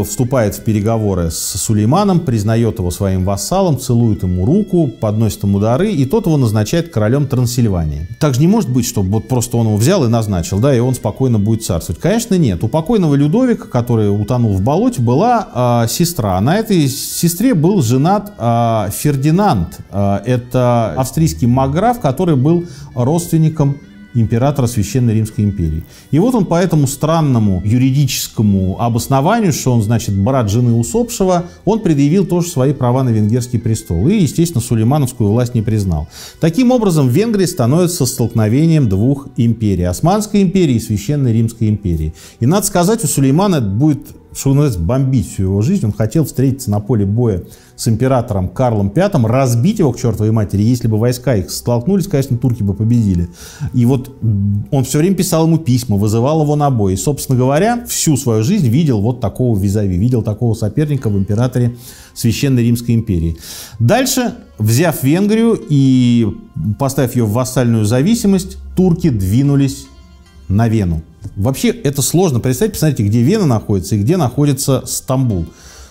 вступает в переговоры с Сулейманом, признает его своим вассалом, целует ему руку, подносит ему дары, и тот его назначает королем Трансильвании. Так же не может быть, чтобы вот просто он его взял и назначил, да, и он спокойно будет царствовать. Конечно, нет. У покойного Людовика, который утонул в болоте, была сестра. На этой сестре был женат Фердинанд. Это австрийский марграф, который был родственником императора Священной Римской империи. И вот он по этому странному юридическому обоснованию, что он, значит, брат жены усопшего, он предъявил тоже свои права на венгерский престол. И, естественно, сулеймановскую власть не признал. Таким образом, Венгрия становится столкновением 2 империй. Османской империи и Священной Римской империи. И, надо сказать, у Сулеймана это будет, что называется, бомбить всю его жизнь. Он хотел встретиться на поле боя с императором Карлом V, разбить его к чертовой матери. Если бы войска их столкнулись, конечно, турки бы победили. И вот он все время писал ему письма, вызывал его на бой. И, собственно говоря, всю свою жизнь видел вот такого визави, видел такого соперника в императоре Священной Римской империи. Дальше, взяв Венгрию и поставив ее в вассальную зависимость, турки двинулись на Вену. Вообще это сложно представить. Посмотрите, где Вена находится и где находится Стамбул.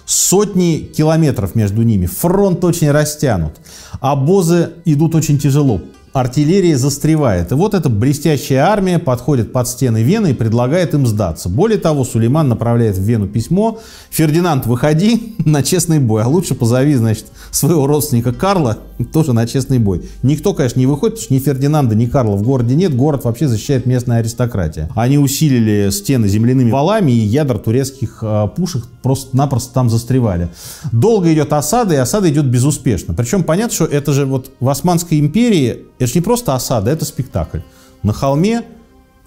Сотни километров между ними. Фронт очень растянут. Обозы идут очень тяжело. Артиллерия застревает. И вот эта блестящая армия подходит под стены Вены и предлагает им сдаться. Более того, Сулейман направляет в Вену письмо. Фердинанд, выходи на честный бой. А лучше позови, значит, своего родственника Карла тоже на честный бой. Никто, конечно, не выходит, потому что ни Фердинанда, ни Карла в городе нет. Город вообще защищает местная аристократия. Они усилили стены земляными валами, и ядра турецких пушек просто-напросто там застревали. Долго идет осада, и осада идет безуспешно. Причем понятно, что это же вот в Османской империи. Это же не просто осада, это спектакль. На холме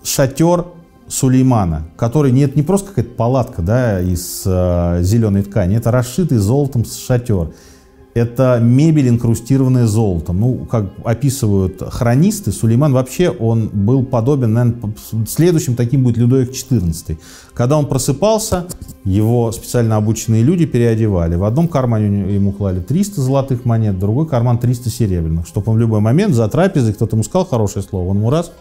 шатер Сулеймана, который нет, не просто какая-то палатка, да, из зеленой ткани, это расшитый золотом шатер. Это мебель, инкрустированная золотом. Ну, как описывают хронисты, Сулейман вообще, он был подобен, наверное, следующим таким будет Людовик XIV. Когда он просыпался, его специально обученные люди переодевали. В одном кармане ему клали 300 золотых монет, в другой карман 300 серебряных, чтобы он в любой момент за трапезой, кто-то ему сказал хорошее слово, он ему раз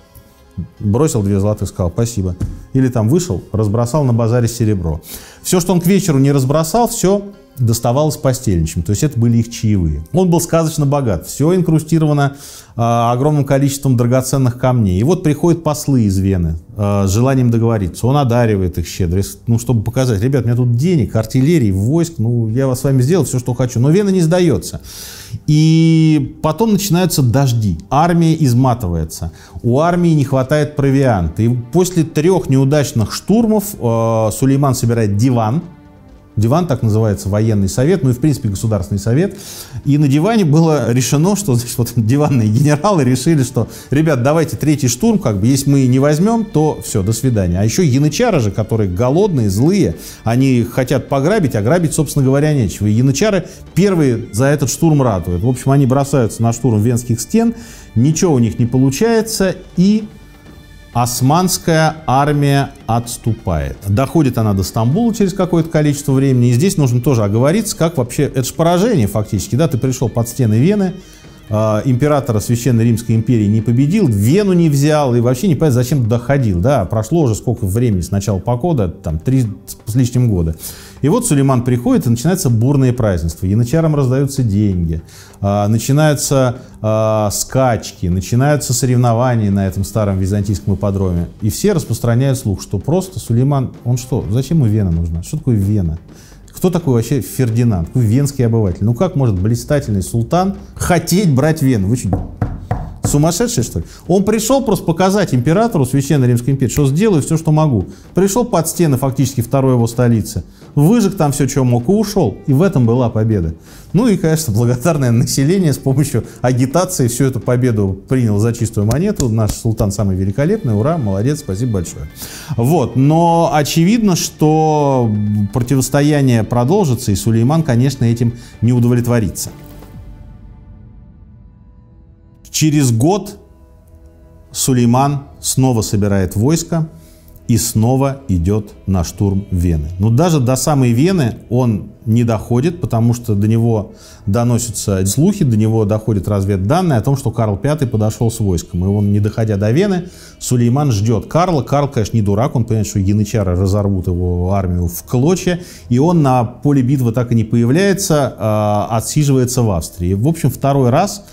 бросил 2 золотых, сказал «спасибо». Или там вышел, разбросал на базаре серебро. Все, что он к вечеру не разбросал, все доставалось постельничем, то есть это были их чаевые. Он был сказочно богат, все инкрустировано огромным количеством драгоценных камней. И вот приходят послы из Вены с желанием договориться, он одаривает их щедро, ну, чтобы показать, ребят, у меня тут денег, артиллерии, войск, ну, я с вами сделал все, что хочу. Но Вена не сдается. И потом начинаются дожди, армия изматывается, у армии не хватает провианта. И после 3 неудачных штурмов Сулейман собирает диван. Диван, так называется, военный совет, ну и, в принципе, государственный совет. И на диване было решено, что, значит, вот диванные генералы решили, что, ребят, давайте 3-й штурм, как бы, если мы не возьмем, то все, до свидания. А еще янычары же, которые голодные, злые, они хотят пограбить, а грабить, собственно говоря, нечего. И янычары первые за этот штурм ратуют. В общем, они бросаются на штурм венских стен, ничего у них не получается, и османская армия отступает. Доходит она до Стамбула через какое-то количество времени. И здесь нужно тоже оговориться, как вообще... Это же поражение фактически, да? Ты пришел под стены Вены, императора Священной Римской империи не победил, Вену не взял и вообще не понятно, зачем туда ходил. Да, прошло уже сколько времени с начала похода, там 3 с лишним года. И вот Сулейман приходит, и начинаются бурные празднества. Янычарам раздаются деньги, начинаются скачки, начинаются соревнования на этом старом византийском ипподроме. И все распространяют слух, что просто Сулейман, он что, зачем ему Вена нужна? Что такое Вена? Кто такой вообще Фердинанд? Какой венский обыватель? Ну как может блистательный султан хотеть брать Вену? Вы что, сумасшедший, что ли? Он пришел просто показать императору Священной Римской империи, что сделаю все, что могу. Пришел под стены фактически второй его столицы, выжег там все, что мог, и ушел. И в этом была победа. Ну и, конечно, благодарное население с помощью агитации всю эту победу приняло за чистую монету. Наш султан самый великолепный, ура, молодец, спасибо большое. Вот, но очевидно, что противостояние продолжится, и Сулейман, конечно, этим не удовлетворится. Через год Сулейман снова собирает войско и снова идет на штурм Вены. Но даже до самой Вены он не доходит, потому что до него доносятся слухи, до него доходят разведданные о том, что Карл V подошел с войском. И он, не доходя до Вены, Сулейман ждет Карла. Карл, конечно, не дурак, он понимает, что янычары разорвут его армию в клочья, и он на поле битвы так и не появляется, отсиживается в Австрии. В общем, второй раз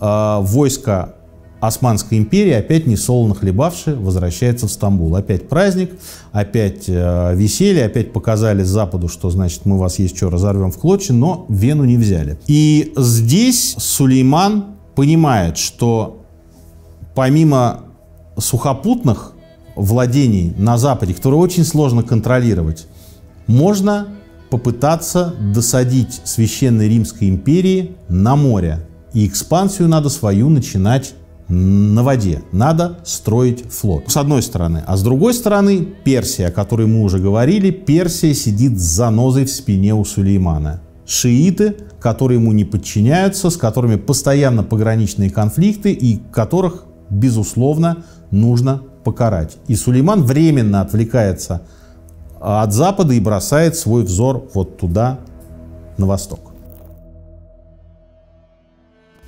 войско Османской империи, опять не солоно хлебавши, возвращается в Стамбул. Опять праздник, опять веселье, опять показали Западу, что значит мы вас есть что, разорвем в клочья, но Вену не взяли. И здесь Сулейман понимает, что помимо сухопутных владений на Западе, которые очень сложно контролировать, можно попытаться досадить Священной Римской империи на море. И экспансию надо свою начинать на воде. Надо строить флот. С одной стороны. А с другой стороны, Персия, о которой мы уже говорили, Персия сидит с занозой в спине у Сулеймана. Шииты, которые ему не подчиняются, с которыми постоянно пограничные конфликты и которых, безусловно, нужно покарать. И Сулейман временно отвлекается от Запада и бросает свой взор вот туда, на восток.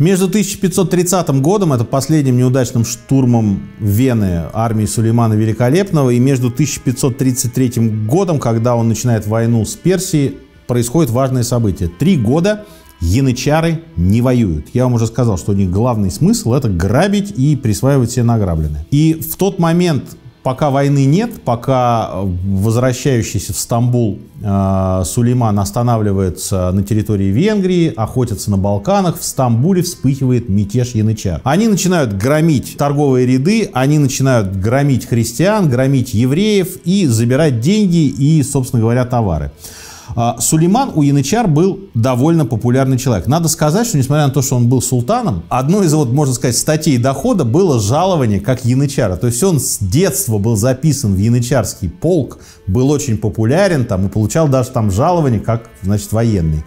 Между 1530 годом, это последним неудачным штурмом Вены армии Сулеймана Великолепного, и между 1533 годом, когда он начинает войну с Персией, происходит важное событие. 3 года янычары не воюют. Я вам уже сказал, что у них главный смысл – это грабить и присваивать себе награбленное. И в тот момент, пока войны нет, пока возвращающийся в Стамбул Сулейман останавливается на территории Венгрии, охотится на Балканах, в Стамбуле вспыхивает мятеж янычар. Они начинают громить торговые ряды, они начинают громить христиан, громить евреев и забирать деньги и, собственно говоря, товары. Сулейман у янычар был довольно популярный человек. Надо сказать, что несмотря на то, что он был султаном, одной из, вот, можно сказать, статей дохода было жалование как янычара. То есть он с детства был записан в янычарский полк, был очень популярен там и получал даже там жалование как, значит, военный.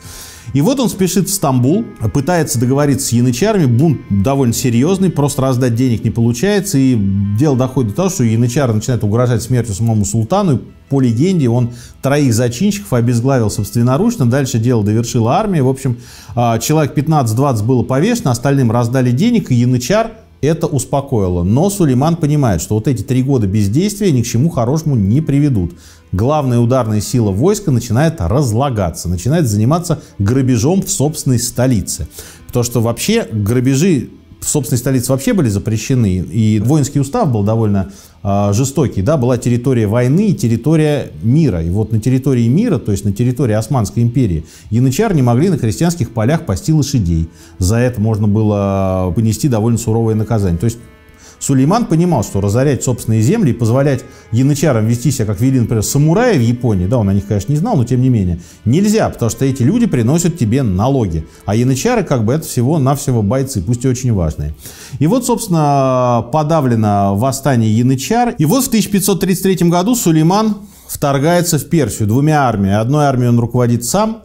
И вот он спешит в Стамбул, пытается договориться с янычарами, бунт довольно серьезный, просто раздать денег не получается, и дело доходит до того, что янычары начинают угрожать смертью самому султану, и по легенде он 3 зачинщиков обезглавил собственноручно, дальше дело довершила армия, в общем, человек 15-20 было повешено, остальным раздали денег, и янычар это успокоило. Но Сулейман понимает, что вот эти 3 года бездействия ни к чему хорошему не приведут. Главная ударная сила войска начинает разлагаться, начинает заниматься грабежом в собственной столице. Потому что вообще грабежи в собственной столице вообще были запрещены. И воинский устав был довольно жестокий. Да? Была территория войны и территория мира. И вот на территории мира, то есть на территории Османской империи, янычар не могли на крестьянских полях пасти лошадей. За это можно было понести довольно суровое наказание. То есть Сулейман понимал, что разорять собственные земли и позволять янычарам вести себя, как вели, например, самураи в Японии, да, он о них, конечно, не знал, но тем не менее, нельзя, потому что эти люди приносят тебе налоги. А янычары, как бы, это всего-навсего бойцы, пусть и очень важные. И вот, собственно, подавлено восстание янычар. И вот в 1533 году Сулейман вторгается в Персию 2 армиями. Одной армией он руководит сам,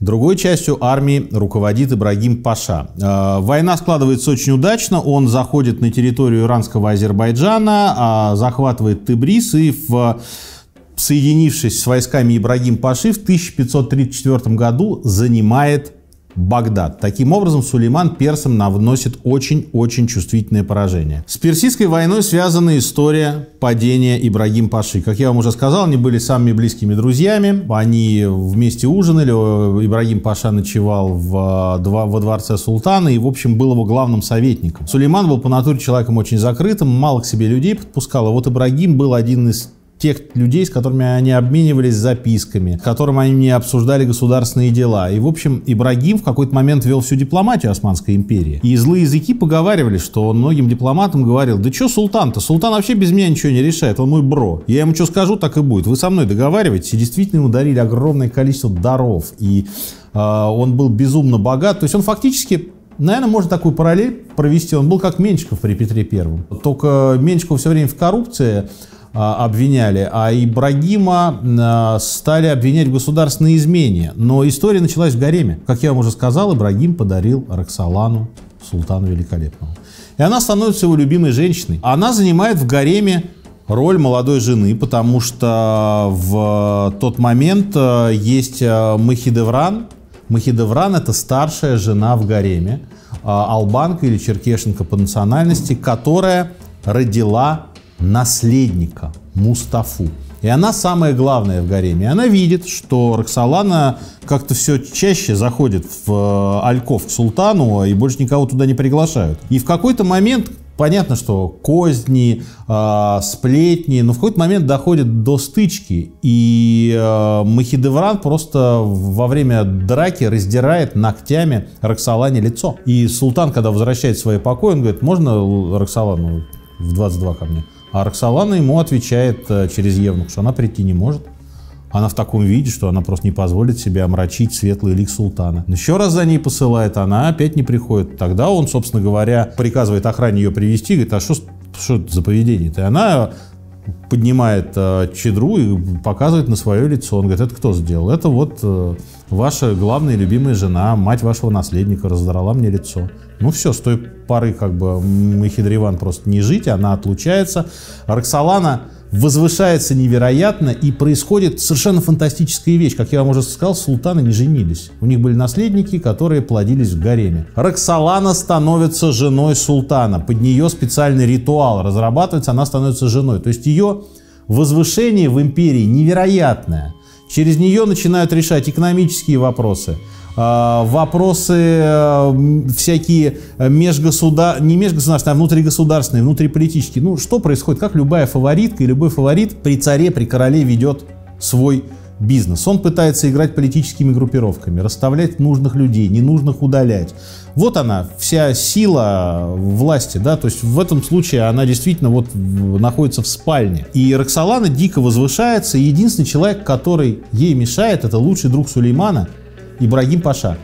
другой частью армии руководит Ибрагим-паша. Война складывается очень удачно. Он заходит на территорию иранского Азербайджана, захватывает Тебриз и, соединившись с войсками Ибрагим-паши, в 1534 году занимает Багдад. Таким образом, Сулейман персам наносит очень-очень чувствительное поражение. С персидской войной связана история падения Ибрагим-паши. Как я вам уже сказал, они были самыми близкими друзьями, они вместе ужинали, Ибрагим-паша ночевал во дворце султана и, в общем, был его главным советником. Сулейман был по натуре человеком очень закрытым, мало к себе людей подпускал, а вот Ибрагим был один из тех людей, с которыми они обменивались записками, с которыми они не обсуждали государственные дела. И, в общем, Ибрагим в какой-то момент вел всю дипломатию Османской империи. И злые языки поговаривали, что он многим дипломатам говорил: да что султан-то? Султан вообще без меня ничего не решает, он мой бро. Я ему что скажу, так и будет. Вы со мной договариваетесь. И действительно ему дарили огромное количество даров. И он был безумно богат. То есть он фактически... Наверное, можно такую параллель провести. Он был как Меньшиков при Петре Первом. Только Меньшикова все время в коррупции обвиняли, а Ибрагима стали обвинять в государственной измене. Но история началась в гареме. Как я вам уже сказал, Ибрагим подарил Роксолану султану Великолепному. И она становится его любимой женщиной. Она занимает в гареме роль молодой жены, потому что в тот момент есть Махидевран. Махидевран – это старшая жена в гареме, албанка или черкешенка по национальности, которая родила наследника Мустафу. И она самая главная в гареме. Она видит, что Роксолана как-то все чаще заходит в альков к султану, и больше никого туда не приглашают. И в какой-то момент, понятно, что козни, сплетни, но в какой-то момент доходит до стычки. И Махидевран просто во время драки раздирает ногтями Роксолане лицо. И султан, когда возвращает свои покои, он говорит: можно Роксолану в 22 ко мне? А Роксолана ему отвечает через евнух, что она прийти не может. Она в таком виде, что она просто не позволит себе омрачить светлый лик султана. Еще раз за ней посылает, она опять не приходит. Тогда он, собственно говоря, приказывает охране ее привести, говорит: а что это за поведение-то? И она поднимает чедру и показывает на свое лицо. Он говорит: это кто сделал? Это вот ваша главная любимая жена, мать вашего наследника, раздрала мне лицо. Ну все, с той поры как бы Махидевран просто не жить, она отлучается. Роксолана возвышается невероятно, и происходит совершенно фантастическая вещь. Как я вам уже сказал, султаны не женились. У них были наследники, которые плодились в гареме. Роксолана становится женой султана. Под нее специальный ритуал разрабатывается, она становится женой. То есть ее возвышение в империи невероятное. Через нее начинают решать экономические вопросы, вопросы всякие не межгосударственные, а внутригосударственные, внутриполитические. Ну, что происходит? Как любая фаворитка и любой фаворит при царе, при короле ведет свой бизнес. Он пытается играть политическими группировками, расставлять нужных людей, ненужных удалять. Вот она, вся сила власти, да, то есть в этом случае она действительно вот находится в спальне. И Роксолана дико возвышается, и единственный человек, который ей мешает, это лучший друг Сулеймана, Ибрагим-паша.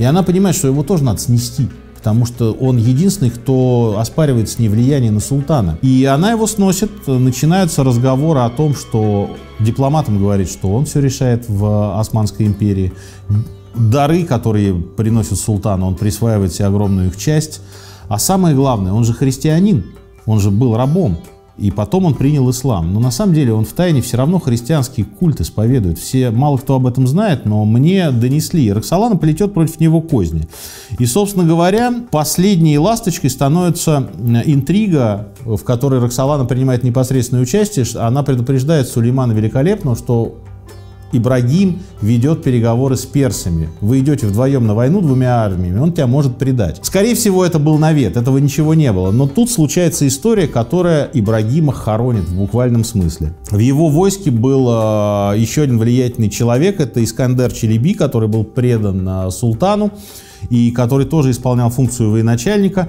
И она понимает, что его тоже надо снести, потому что он единственный, кто оспаривает с ней влияние на султана. И она его сносит, начинаются разговоры о том, что дипломатам говорит, что он все решает в Османской империи. Дары, которые приносит султану, он присваивает себе огромную их часть. А самое главное, он же христианин, он же был рабом. И потом он принял ислам. Но на самом деле он втайне все равно христианский культ исповедует. Все, мало кто об этом знает, но мне донесли. Роксолана плетет против него козни. И, собственно говоря, последней ласточкой становится интрига, в которой Роксолана принимает непосредственное участие. Она предупреждает Сулеймана Великолепного, что Ибрагим ведет переговоры с персами. Вы идете вдвоем на войну двумя армиями, он тебя может предать. Скорее всего, это был навет, этого ничего не было. Но тут случается история, которая Ибрагима хоронит в буквальном смысле. В его войске был еще один влиятельный человек, это Искандер Челеби, который был предан султану и который тоже исполнял функцию военачальника.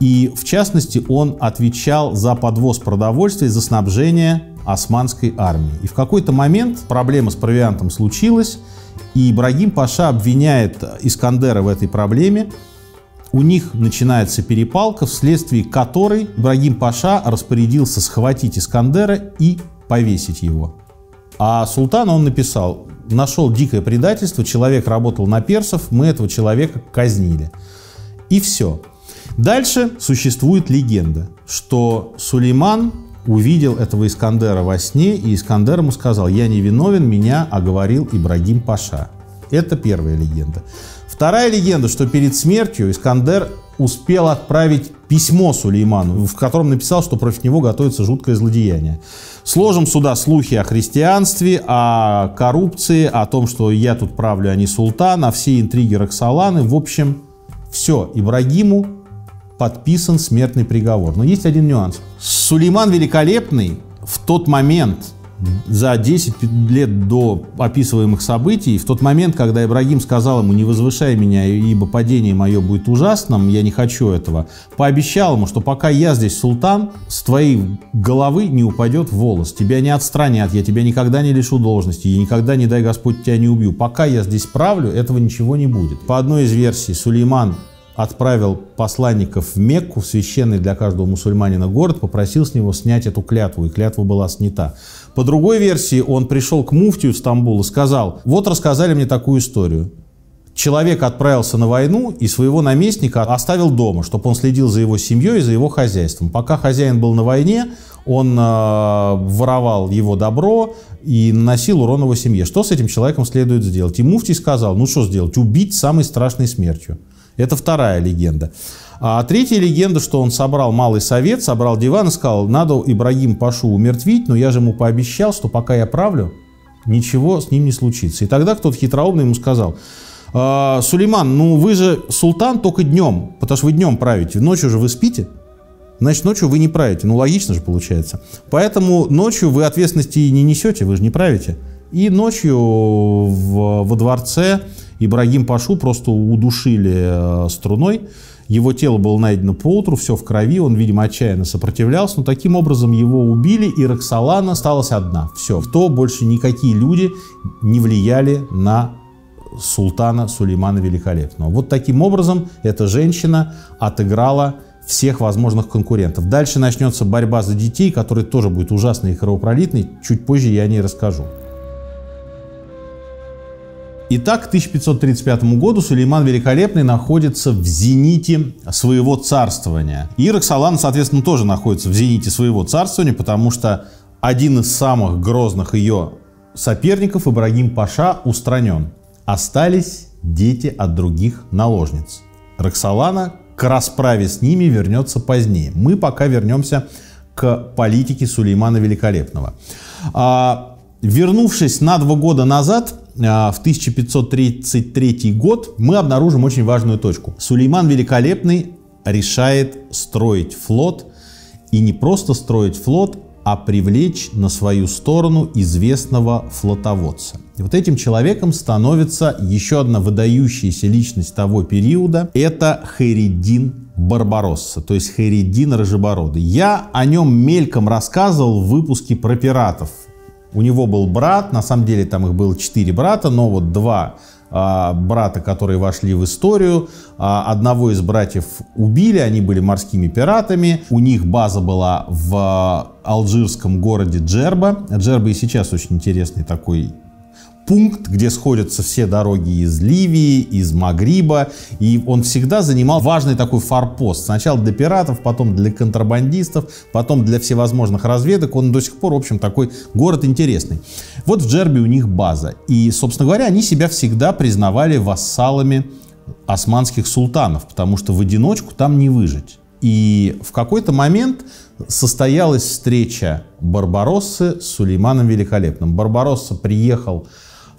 И, в частности, он отвечал за подвоз продовольствия, за снабжение османской армии. И в какой-то момент проблема с провиантом случилась, и Ибрагим-паша обвиняет Искандера в этой проблеме. У них начинается перепалка, вследствие которой Ибрагим-паша распорядился схватить Искандера и повесить его. А султану он написал: нашел дикое предательство, человек работал на персов, мы этого человека казнили. И все. Дальше существует легенда, что Сулейман увидел этого Искандера во сне, и Искандер ему сказал: я не виновен, меня оговорил Ибрагим-паша. Это первая легенда. Вторая легенда, что перед смертью Искандер успел отправить письмо Сулейману, в котором написал, что против него готовится жуткое злодеяние. Сложим сюда слухи о христианстве, о коррупции, о том, что я тут правлю, а не султан, о всей интриге Роксоланы. В общем, все, Ибрагиму подписан смертный приговор. Но есть один нюанс. Сулейман Великолепный в тот момент, за 10 лет до описываемых событий, в тот момент, когда Ибрагим сказал ему: «Не возвышай меня, ибо падение мое будет ужасным, я не хочу этого», пообещал ему, что пока я здесь султан, с твоей головы не упадет волос, тебя не отстранят, я тебя никогда не лишу должности, я никогда, не дай Господь, тебя не убью. Пока я здесь правлю, этого ничего не будет. По одной из версий, Сулейман отправил посланников в Мекку, в священный для каждого мусульманина город, попросил с него снять эту клятву, и клятва была снята. По другой версии, он пришел к муфтию Стамбула и сказал: вот рассказали мне такую историю. Человек отправился на войну и своего наместника оставил дома, чтобы он следил за его семьей и за его хозяйством. Пока хозяин был на войне, он воровал его добро и наносил урон его семье. Что с этим человеком следует сделать? И муфтий сказал: ну что сделать, убить самой страшной смертью. Это вторая легенда. А третья легенда, что он собрал малый совет, собрал диван и сказал: надо Ибрагим-пашу умертвить, но я же ему пообещал, что пока я правлю, ничего с ним не случится. И тогда кто-то хитроумный ему сказал: Сулейман, ну вы же султан только днем, потому что вы днем правите, ночью же вы спите. Значит, ночью вы не правите. Ну, логично же получается. Поэтому ночью вы ответственности не несете, вы же не правите. И ночью во дворце Ибрагим-пашу просто удушили струной, его тело было найдено поутру, все в крови, он, видимо, отчаянно сопротивлялся, но таким образом его убили, и Роксолана осталась одна. Все, то больше никакие люди не влияли на султана Сулеймана Великолепного. Вот таким образом эта женщина отыграла всех возможных конкурентов. Дальше начнется борьба за детей, которая тоже будет ужасной и кровопролитной, чуть позже я о ней расскажу. Итак, к 1535 году Сулейман Великолепный находится в зените своего царствования. И Роксолана, соответственно, тоже находится в зените своего царствования, потому что один из самых грозных ее соперников, Ибрагим-паша, устранен. Остались дети от других наложниц. Роксолана к расправе с ними вернется позднее. Мы пока вернемся к политике Сулеймана Великолепного. Вернувшись на 2 года назад, в 1533 год, мы обнаружим очень важную точку. Сулейман Великолепный решает строить флот, и не просто строить флот, а привлечь на свою сторону известного флотоводца. И вот этим человеком становится еще одна выдающаяся личность того периода. Это Хайреддин Барбаросса, то есть Хайреддин Рыжебородый. Я о нем мельком рассказывал в выпуске про пиратов. У него был брат, на самом деле там их было 4 брата, но вот 2 брата, которые вошли в историю, одного из братьев убили, они были морскими пиратами, у них база была в алжирском городе Джерба. Джерба и сейчас очень интересный такой пункт, где сходятся все дороги из Ливии, из Магриба, и он всегда занимал важный такой форпост. Сначала для пиратов, потом для контрабандистов, потом для всевозможных разведок. Он до сих пор, в общем, такой город интересный. Вот в Джербе у них база. И, собственно говоря, они себя всегда признавали вассалами османских султанов, потому что в одиночку там не выжить. И в какой-то момент состоялась встреча Барбароссы с Сулейманом Великолепным. Барбаросса приехал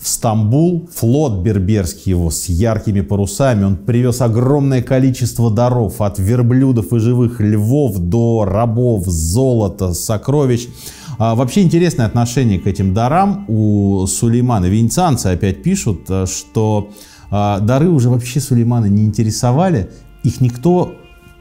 в Стамбул, флот берберский его с яркими парусами, он привез огромное количество даров, от верблюдов и живых львов до рабов, золота, сокровищ. Вообще интересное отношение к этим дарам у Сулеймана. Венецианцы опять пишут, что дары уже вообще Сулеймана не интересовали, их никто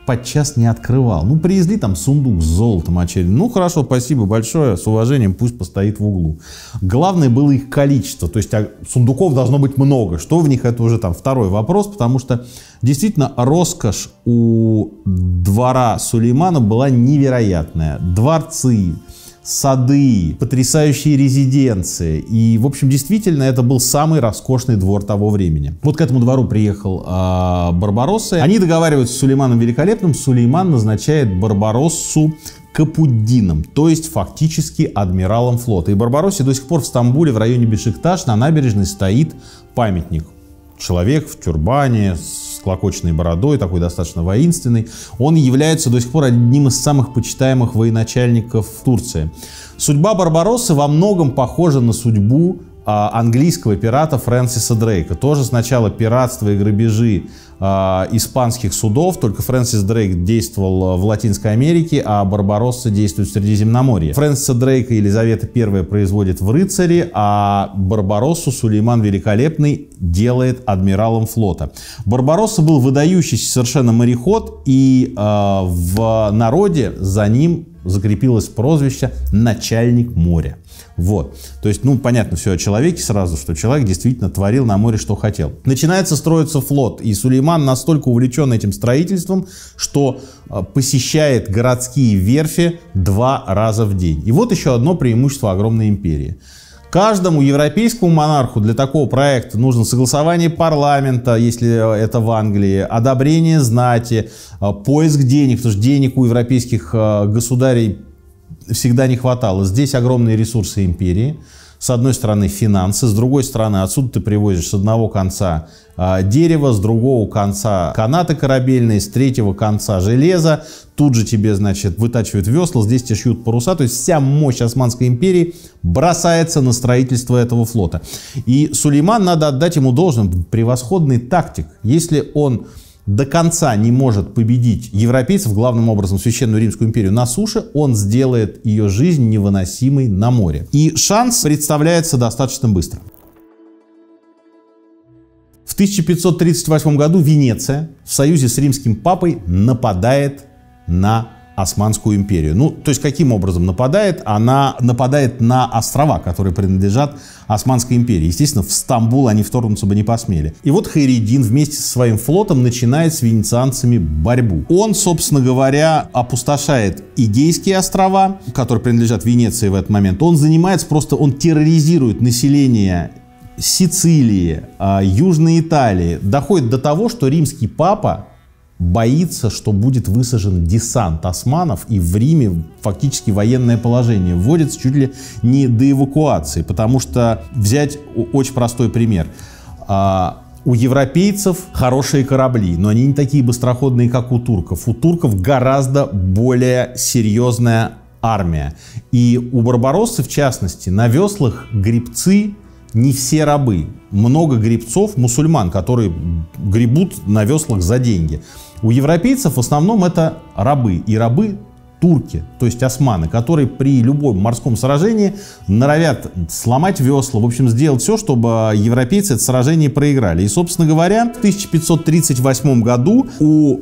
подчас не открывал. Ну, привезли там сундук с золотом очередным. Ну, хорошо, спасибо большое, с уважением, пусть постоит в углу. Главное было их количество, то есть сундуков должно быть много. Что в них, это уже там второй вопрос, потому что действительно роскошь у двора Сулеймана была невероятная. Дворцы, сады, потрясающие резиденции. И, в общем, действительно, это был самый роскошный двор того времени. Вот к этому двору приехал Барбаросса. Они договариваются с Сулейманом Великолепным. Сулейман назначает Барбароссу капуддином, то есть фактически адмиралом флота. И Барбароссе до сих пор в Стамбуле, в районе Бешикташ, на набережной стоит памятник. человек в тюрбане с клокоченной бородой, такой достаточно воинственный, он является до сих пор одним из самых почитаемых военачальников Турции. Судьба Барбароссы во многом похожа на судьбу английского пирата Фрэнсиса Дрейка. Тоже сначала пиратство и грабежи испанских судов, только Фрэнсис Дрейк действовал в Латинской Америке, а Барбаросса действует в Средиземноморье. Фрэнсиса Дрейка Елизавета I производит в рыцари, а Барбароссу Сулейман Великолепный делает адмиралом флота. Барбаросса был выдающийся совершенно мореход, и в народе за ним закрепилось прозвище «начальник моря». Вот. То есть, ну, понятно все о человеке сразу, что человек действительно творил на море, что хотел. Начинается строиться флот, и Сулейман настолько увлечен этим строительством, что посещает городские верфи 2 раза в день. И вот еще одно преимущество огромной империи. Каждому европейскому монарху для такого проекта нужно согласование парламента, если это в Англии, одобрение знати, поиск денег, потому что денег у европейских государей всегда не хватало. Здесь огромные ресурсы империи. С одной стороны финансы, с другой стороны отсюда ты привозишь с одного конца дерево, с другого конца канаты корабельные, с третьего конца железо. Тут же тебе, значит, вытачивают весла, здесь тебе шьют паруса. То есть вся мощь Османской империи бросается на строительство этого флота. И Сулейман, надо отдать ему должное, превосходный тактик. Если он до конца не может победить европейцев, главным образом Священную Римскую империю, на суше, он сделает ее жизнь невыносимой на море. И шанс представляется достаточно быстро. В 1538 году Венеция в союзе с римским папой нападает на Османскую империю. Ну, то есть каким образом нападает? Она нападает на острова, которые принадлежат Османской империи. Естественно, в Стамбул они вторгнуться бы не посмели. И вот Хайреддин вместе со своим флотом начинает с венецианцами борьбу. Он, собственно говоря, опустошает Игейские острова, которые принадлежат Венеции в этот момент. Он занимается просто, он терроризирует население Сицилии, Южной Италии. Доходит до того, что римский папа боится, что будет высажен десант османов, и в Риме фактически военное положение вводится чуть ли не до эвакуации. Потому что взять очень простой пример. У европейцев хорошие корабли, но они не такие быстроходные, как у турков. У турков гораздо более серьезная армия. И у барбароссы, в частности, на веслах гребцы не все рабы. Много гребцов мусульман, которые гребут на веслах за деньги. У европейцев в основном это рабы, и рабы турки, то есть османы, которые при любом морском сражении норовят сломать весла, в общем, сделать все, чтобы европейцы это сражение проиграли. И, собственно говоря, в 1538 году у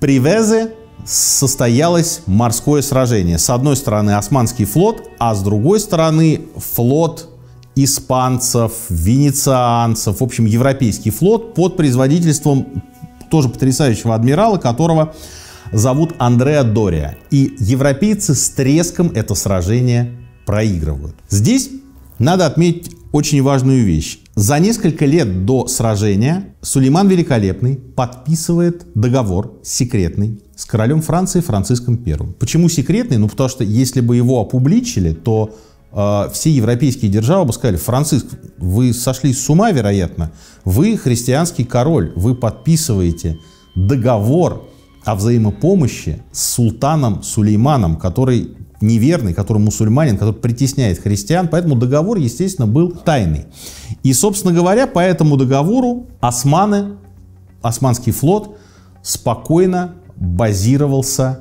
Привезы состоялось морское сражение. С одной стороны османский флот, а с другой стороны флот испанцев, венецианцев, в общем, европейский флот под предводительством тоже потрясающего адмирала, которого зовут Андреа Дориа. И европейцы с треском это сражение проигрывают. Здесь надо отметить очень важную вещь. За несколько лет до сражения Сулейман Великолепный подписывает договор секретный с королем Франции Франциском I. Почему секретный? Ну, потому что если бы его опубличили, то все европейские державы бы сказали: Франциск, вы сошли с ума, вероятно, вы христианский король, вы подписываете договор о взаимопомощи с султаном Сулейманом, который неверный, который мусульманин, который притесняет христиан, поэтому договор, естественно, был тайный. И, собственно говоря, по этому договору османы, османский флот спокойно базировался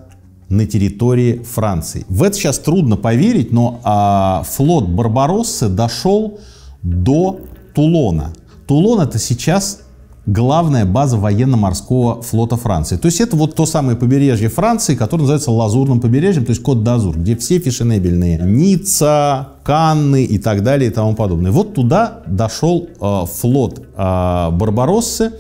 на территории Франции. В это сейчас трудно поверить, но флот Барбароссы дошел до Тулона. Тулон — это сейчас главная база военно-морского флота Франции. То есть это вот то самое побережье Франции, которое называется Лазурным побережьем, то есть Кот-д'Азур, где все фешенебельные Ницца, Канны и так далее и тому подобное. Вот туда дошел флот Барбароссы.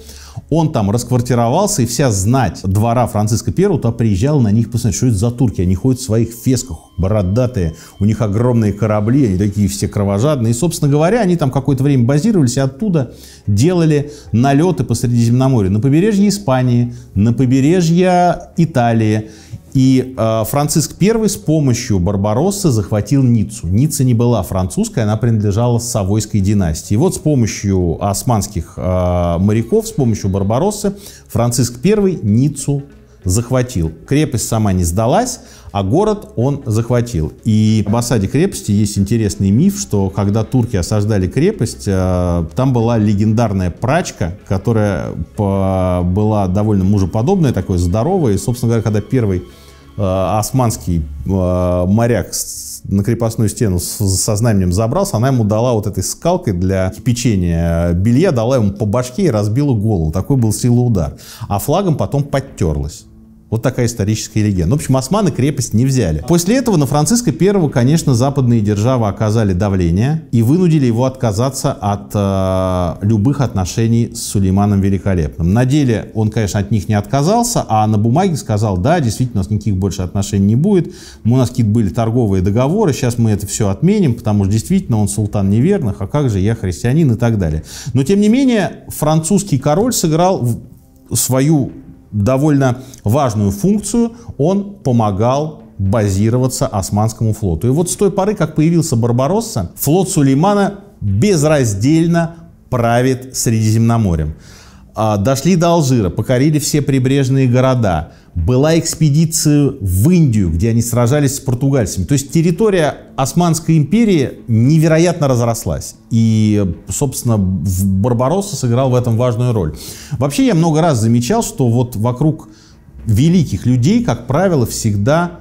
Он там расквартировался, и вся знать двора Франциска I туда приезжала на них посмотреть, что это за турки. Они ходят в своих фесках, бородатые, у них огромные корабли, они такие все кровожадные. И, собственно говоря, они там какое-то время базировались, и оттуда делали налеты по Средиземноморью. На побережье Испании, на побережье Италии. И Франциск I с помощью Барбароссы захватил Ниццу. Ницца не была французская, она принадлежала Савойской династии. И вот с помощью османских моряков, с помощью Барбароссы Франциск I Ниццу захватил. Крепость сама не сдалась, а город он захватил. И об осаде крепости есть интересный миф, что когда турки осаждали крепость, там была легендарная прачка, которая была довольно мужеподобная, такой здоровая. И, собственно говоря, когда первый османский моряк на крепостную стену со знаменем забрался, она ему дала вот этой скалкой для кипячения белья, дала ему по башке и разбила голову. Такой был сильный удар. А флагом потом подтерлась. Вот такая историческая легенда. В общем, османы крепость не взяли. После этого на Франциска I, конечно, западные державы оказали давление и вынудили его отказаться от любых отношений с Сулейманом Великолепным. На деле он, конечно, от них не отказался, а на бумаге сказал: да, действительно, у нас никаких больше отношений не будет. У нас какие-то были торговые договоры, сейчас мы это все отменим, потому что действительно он султан неверных, а как же я христианин и так далее. Но, тем не менее, французский король сыграл свою довольно важную функцию, он помогал базироваться Османскому флоту. И вот с той поры, как появился Барбаросса, флот Сулеймана безраздельно правит Средиземноморьем. Дошли до Алжира, покорили все прибрежные города. Была экспедиция в Индию, где они сражались с португальцами. То есть территория Османской империи невероятно разрослась. И, собственно, Барбаросса сыграл в этом важную роль. Вообще, я много раз замечал, что вот вокруг великих людей, как правило, всегда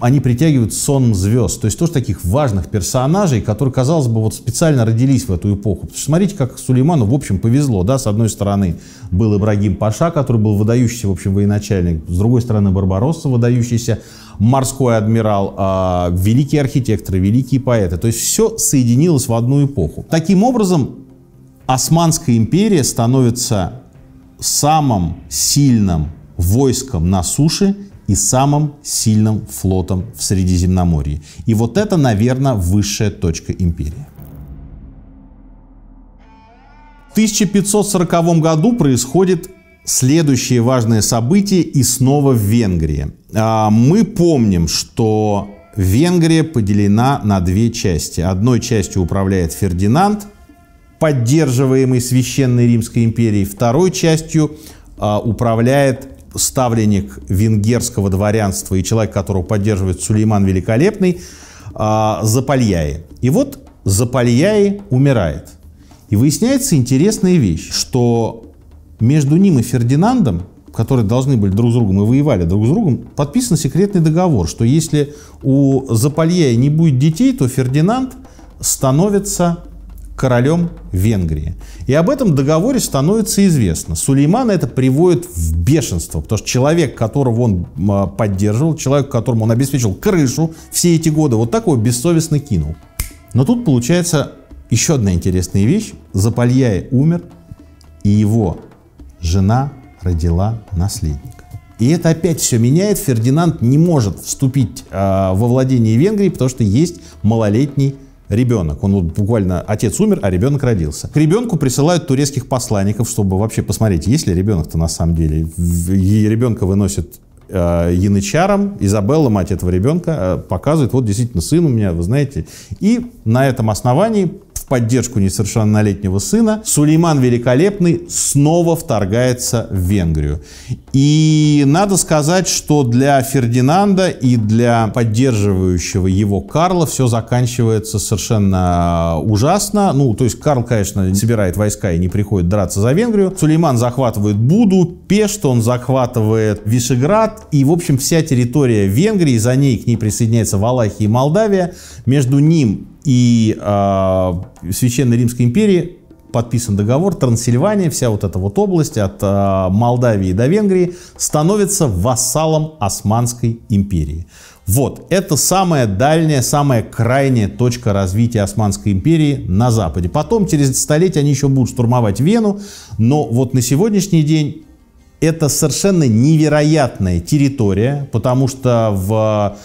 они притягивают сонм звезд. То есть тоже таких важных персонажей, которые, казалось бы, вот специально родились в эту эпоху. Потому что смотрите, как Сулейману, в общем, повезло. Да? С одной стороны был Ибрагим-паша, который был выдающийся, в общем, военачальник. С другой стороны Барбаросса, выдающийся морской адмирал, великие архитекторы, великие поэты. То есть все соединилось в одну эпоху. Таким образом, Османская империя становится самым сильным войском на суше и самым сильным флотом в Средиземноморье. И вот это, наверное, высшая точка империи. В 1540 году происходит следующее важное событие, и снова в Венгрии. Мы помним, что Венгрия поделена на две части. Одной частью управляет Фердинанд, поддерживаемый Священной Римской империей. Второй частью управляет ставленник венгерского дворянства и человек, которого поддерживает Сулейман Великолепный, Запольяи. И вот Запольяи умирает. И выясняется интересная вещь, что между ним и Фердинандом, которые должны были друг с другом и воевали друг с другом, подписан секретный договор, что если у Запольяи не будет детей, то Фердинанд становится королем Венгрии. И об этом договоре становится известно. Сулеймана это приводит в бешенство, потому что человек, которого он поддерживал, человек, которому он обеспечил крышу все эти годы, вот так его бессовестно кинул. Но тут получается еще одна интересная вещь. Запольяи умер, и его жена родила наследника. И это опять все меняет. Фердинанд не может вступить во владение Венгрии, потому что есть малолетний ребенок. Он вот буквально отец умер, а ребенок родился. К ребенку присылают турецких посланников, чтобы вообще посмотреть, есть ли ребенок-то на самом деле. И ребенка выносят янычарам. Изабелла, мать этого ребенка, показывает: вот действительно сын у меня, вы знаете. И на этом основании, в поддержку несовершеннолетнего сына, Сулейман Великолепный снова вторгается в Венгрию. И надо сказать, что для Фердинанда и для поддерживающего его Карла все заканчивается совершенно ужасно. Ну, то есть Карл, конечно, собирает войска и не приходит драться за Венгрию. Сулейман захватывает Буду, Пешт, он захватывает Вишеград. И, в общем, вся территория Венгрии, за ней к ней присоединяется Валахия и Молдавия. Между ним и Священной Римской империи подписан договор. Трансильвания, вся вот эта вот область от Молдавии до Венгрии становится вассалом Османской империи. Вот, это самая дальняя, самая крайняя точка развития Османской империи на Западе. Потом, через столетия, они еще будут штурмовать Вену, но вот на сегодняшний день это совершенно невероятная территория, потому что в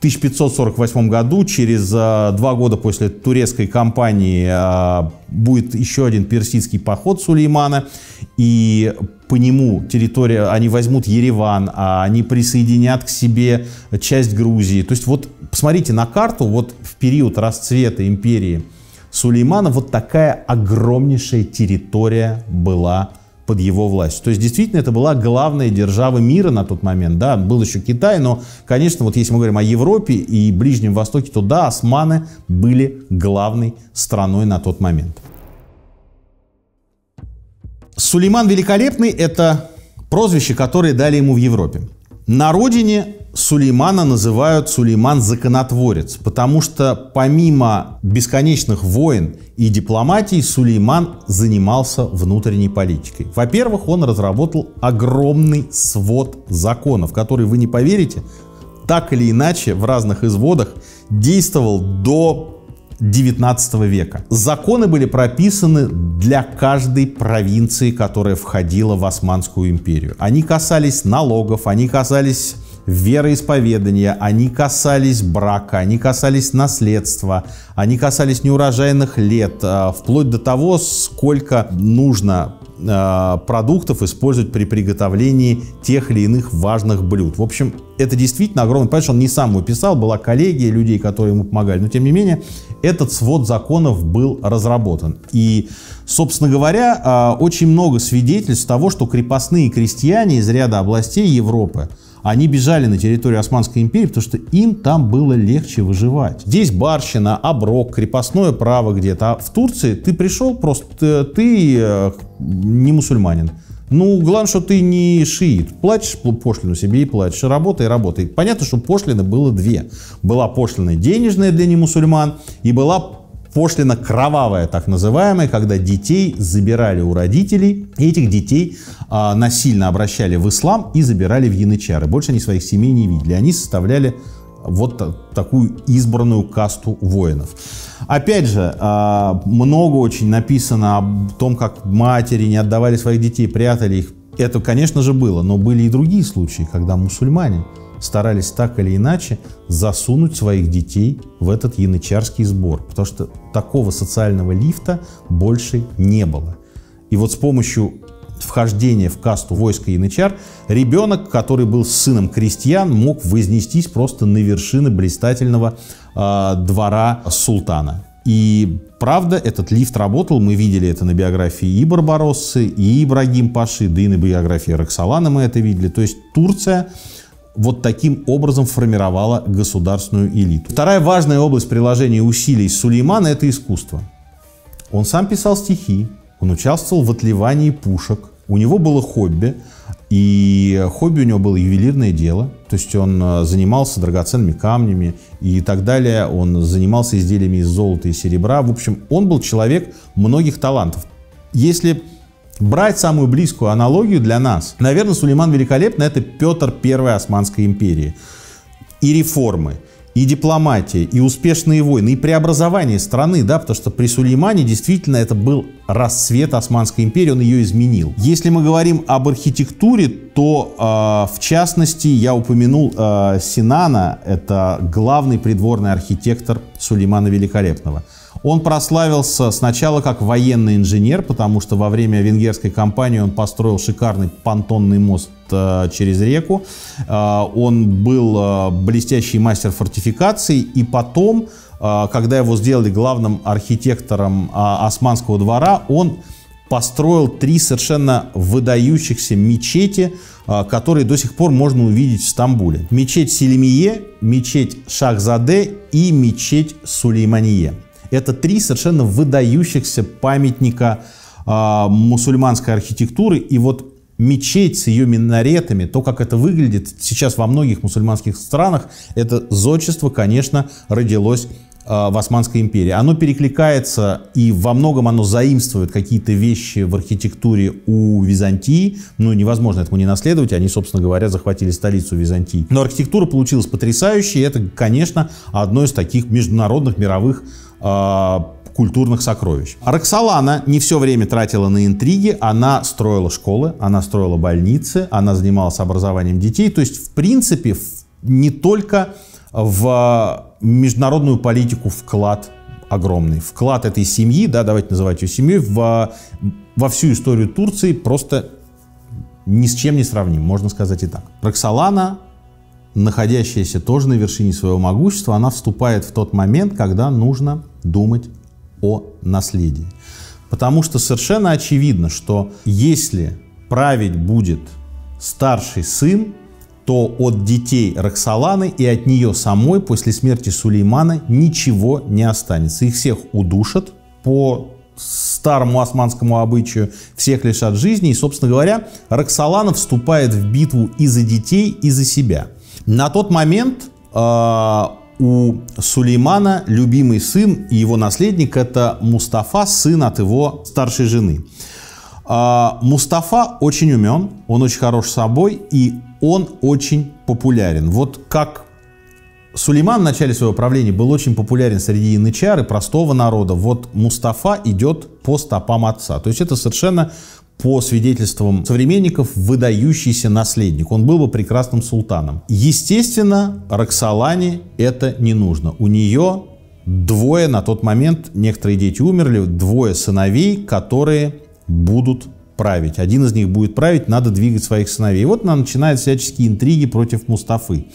1548 году, через 2 года после турецкой кампании, будет еще один персидский поход Сулеймана, и по нему территория, они возьмут Ереван, они присоединят к себе часть Грузии. То есть вот посмотрите на карту, вот в период расцвета империи Сулеймана вот такая огромнейшая территория была под его властью. То есть действительно это была главная держава мира на тот момент. Да, был еще Китай, но, конечно, вот если мы говорим о Европе и Ближнем Востоке, то да, османы были главной страной на тот момент. Сулейман Великолепный – это прозвище, которое дали ему в Европе. На родине Сулеймана называют Сулейман Законотворец, потому что помимо бесконечных войн и дипломатии Сулейман занимался внутренней политикой. Во-первых, он разработал огромный свод законов, который, вы не поверите, так или иначе в разных изводах действовал до 19 века. Законы были прописаны для каждой провинции, которая входила в Османскую империю. Они касались налогов, они касались вероисповедания, они касались брака, они касались наследства, они касались неурожайных лет, вплоть до того, сколько нужно продуктов использовать при приготовлении тех или иных важных блюд. В общем, это действительно огромный... Понятно, что он не сам его писал, была коллегия людей, которые ему помогали, но тем не менее этот свод законов был разработан. И, собственно говоря, очень много свидетельств того, что крепостные крестьяне из ряда областей Европы, они бежали на территорию Османской империи, потому что им там было легче выживать. Здесь барщина, оброк, крепостное право где-то. А в Турции ты пришел, просто ты не мусульманин. Ну, главное, что ты не шиит. Платишь пошлину себе и платишь. Работай, работай. Понятно, что пошлины было две. Была пошлина денежная для немусульман и была пошлина кровавая, так называемая, когда детей забирали у родителей, и этих детей насильно обращали в ислам и забирали в янычары. Больше они своих семей не видели. Они составляли вот такую избранную касту воинов. Опять же, много очень написано о том, как матери не отдавали своих детей, прятали их. Это, конечно же, было, но были и другие случаи, когда мусульмане старались так или иначе засунуть своих детей в этот янычарский сбор, потому что такого социального лифта больше не было. И вот с помощью вхождения в касту войска янычар ребенок, который был сыном крестьян, мог вознестись просто на вершины блистательного двора султана. И правда, этот лифт работал, мы видели это на биографии и Барбароссы, и Ибрагим-паши, да и на биографии Роксоланы мы это видели. То есть Турция вот таким образом формировала государственную элиту. Вторая важная область приложения усилий Сулеймана – это искусство. Он сам писал стихи, он участвовал в отливании пушек, у него было хобби, и хобби у него было ювелирное дело, то есть он занимался драгоценными камнями и так далее, он занимался изделиями из золота и серебра, в общем, он был человек многих талантов. Если брать самую близкую аналогию для нас, наверное, Сулейман Великолепный – это Петр I Османской империи. И реформы, и дипломатия, и успешные войны, и преобразование страны, да, потому что при Сулеймане действительно это был расцвет Османской империи, он ее изменил. Если мы говорим об архитектуре, то, в частности, я упомянул Синана, это главный придворный архитектор Сулеймана Великолепного. Он прославился сначала как военный инженер, потому что во время венгерской кампании он построил шикарный понтонный мост через реку. Он был блестящий мастер фортификаций, и потом, когда его сделали главным архитектором Османского двора, он построил 3 совершенно выдающихся мечети, которые до сих пор можно увидеть в Стамбуле. Мечеть Селимие, мечеть Шахзаде и мечеть Сулейманье. Это 3 совершенно выдающихся памятника мусульманской архитектуры. И вот мечеть с ее минаретами, то, как это выглядит сейчас во многих мусульманских странах, это зодчество, конечно, родилось в Османской империи. Оно перекликается, и во многом оно заимствует какие-то вещи в архитектуре у Византии. Ну, невозможно этому не наследовать, они, собственно говоря, захватили столицу Византии. Но архитектура получилась потрясающей, и это, конечно, одно из таких международных, мировых культурных сокровищ. Роксолана не все время тратила на интриги, она строила школы, она строила больницы, она занималась образованием детей. То есть, в принципе, не только в международную политику вклад огромный. Вклад этой семьи, да, давайте называть ее семьей, во всю историю Турции просто ни с чем не сравним, можно сказать и так. Роксолана, находящаяся тоже на вершине своего могущества, она вступает в тот момент, когда нужно думать о наследии. Потому что совершенно очевидно, что если править будет старший сын, то от детей Роксоланы и от нее самой после смерти Сулеймана ничего не останется. Их всех удушат по старому османскому обычаю, всех лишат жизни. И, собственно говоря, Роксолана вступает в битву и за детей, и за себя. На тот момент у Сулеймана любимый сын и его наследник – это Мустафа, сын от его старшей жены. Мустафа очень умен, он очень хорош собой и он очень популярен. Вот как Сулейман в начале своего правления был очень популярен среди янычар и простого народа, вот Мустафа идет по стопам отца. То есть это совершенно, по свидетельствам современников, выдающийся наследник. Он был бы прекрасным султаном. Естественно, Роксолане это не нужно. У нее двое на тот момент, некоторые дети умерли, двое сыновей, которые будут править. Один из них будет править, надо двигать своих сыновей. И вот она начинает всяческие интриги против Мустафы.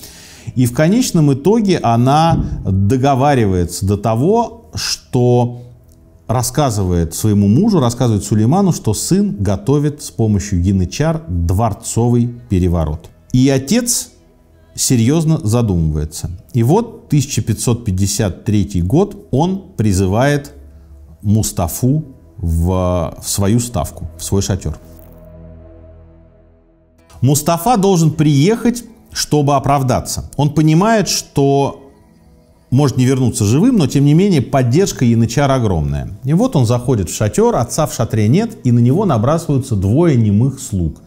И в конечном итоге она договаривается до того, что рассказывает своему мужу, рассказывает Сулейману, что сын готовит с помощью янычар дворцовый переворот. И отец серьезно задумывается. И вот 1553 год он призывает Мустафу в свою ставку, в свой шатер. Мустафа должен приехать, чтобы оправдаться. Он понимает, что может не вернуться живым, но тем не менее поддержка янычар огромная. И вот он заходит в шатер, отца в шатре нет, и на него набрасываются двое немых слуг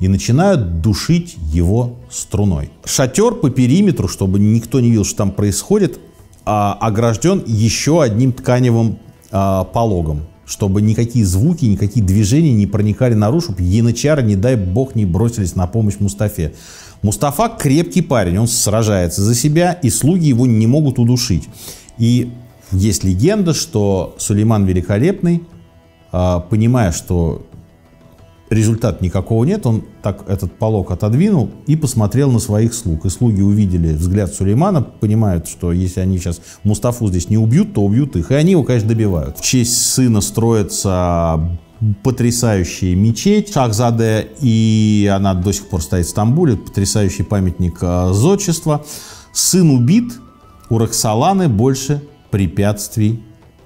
и начинают душить его струной. Шатер по периметру, чтобы никто не видел, что там происходит, огражден еще одним тканевым пологом, чтобы никакие звуки, никакие движения не проникали наружу, чтобы янычары, не дай бог, не бросились на помощь Мустафе. Мустафа крепкий парень, он сражается за себя, и слуги его не могут удушить. И есть легенда, что Сулейман Великолепный, понимая, что результата никакого нет, он так этот полог отодвинул и посмотрел на своих слуг. И слуги увидели взгляд Сулеймана, понимают, что если они сейчас Мустафу здесь не убьют, то убьют их. И они его, конечно, добивают. В честь сына строится потрясающая мечеть Шахзаде, и она до сих пор стоит в Стамбуле, потрясающий памятник зодчества. Сын убит, у Роксоланы больше препятствий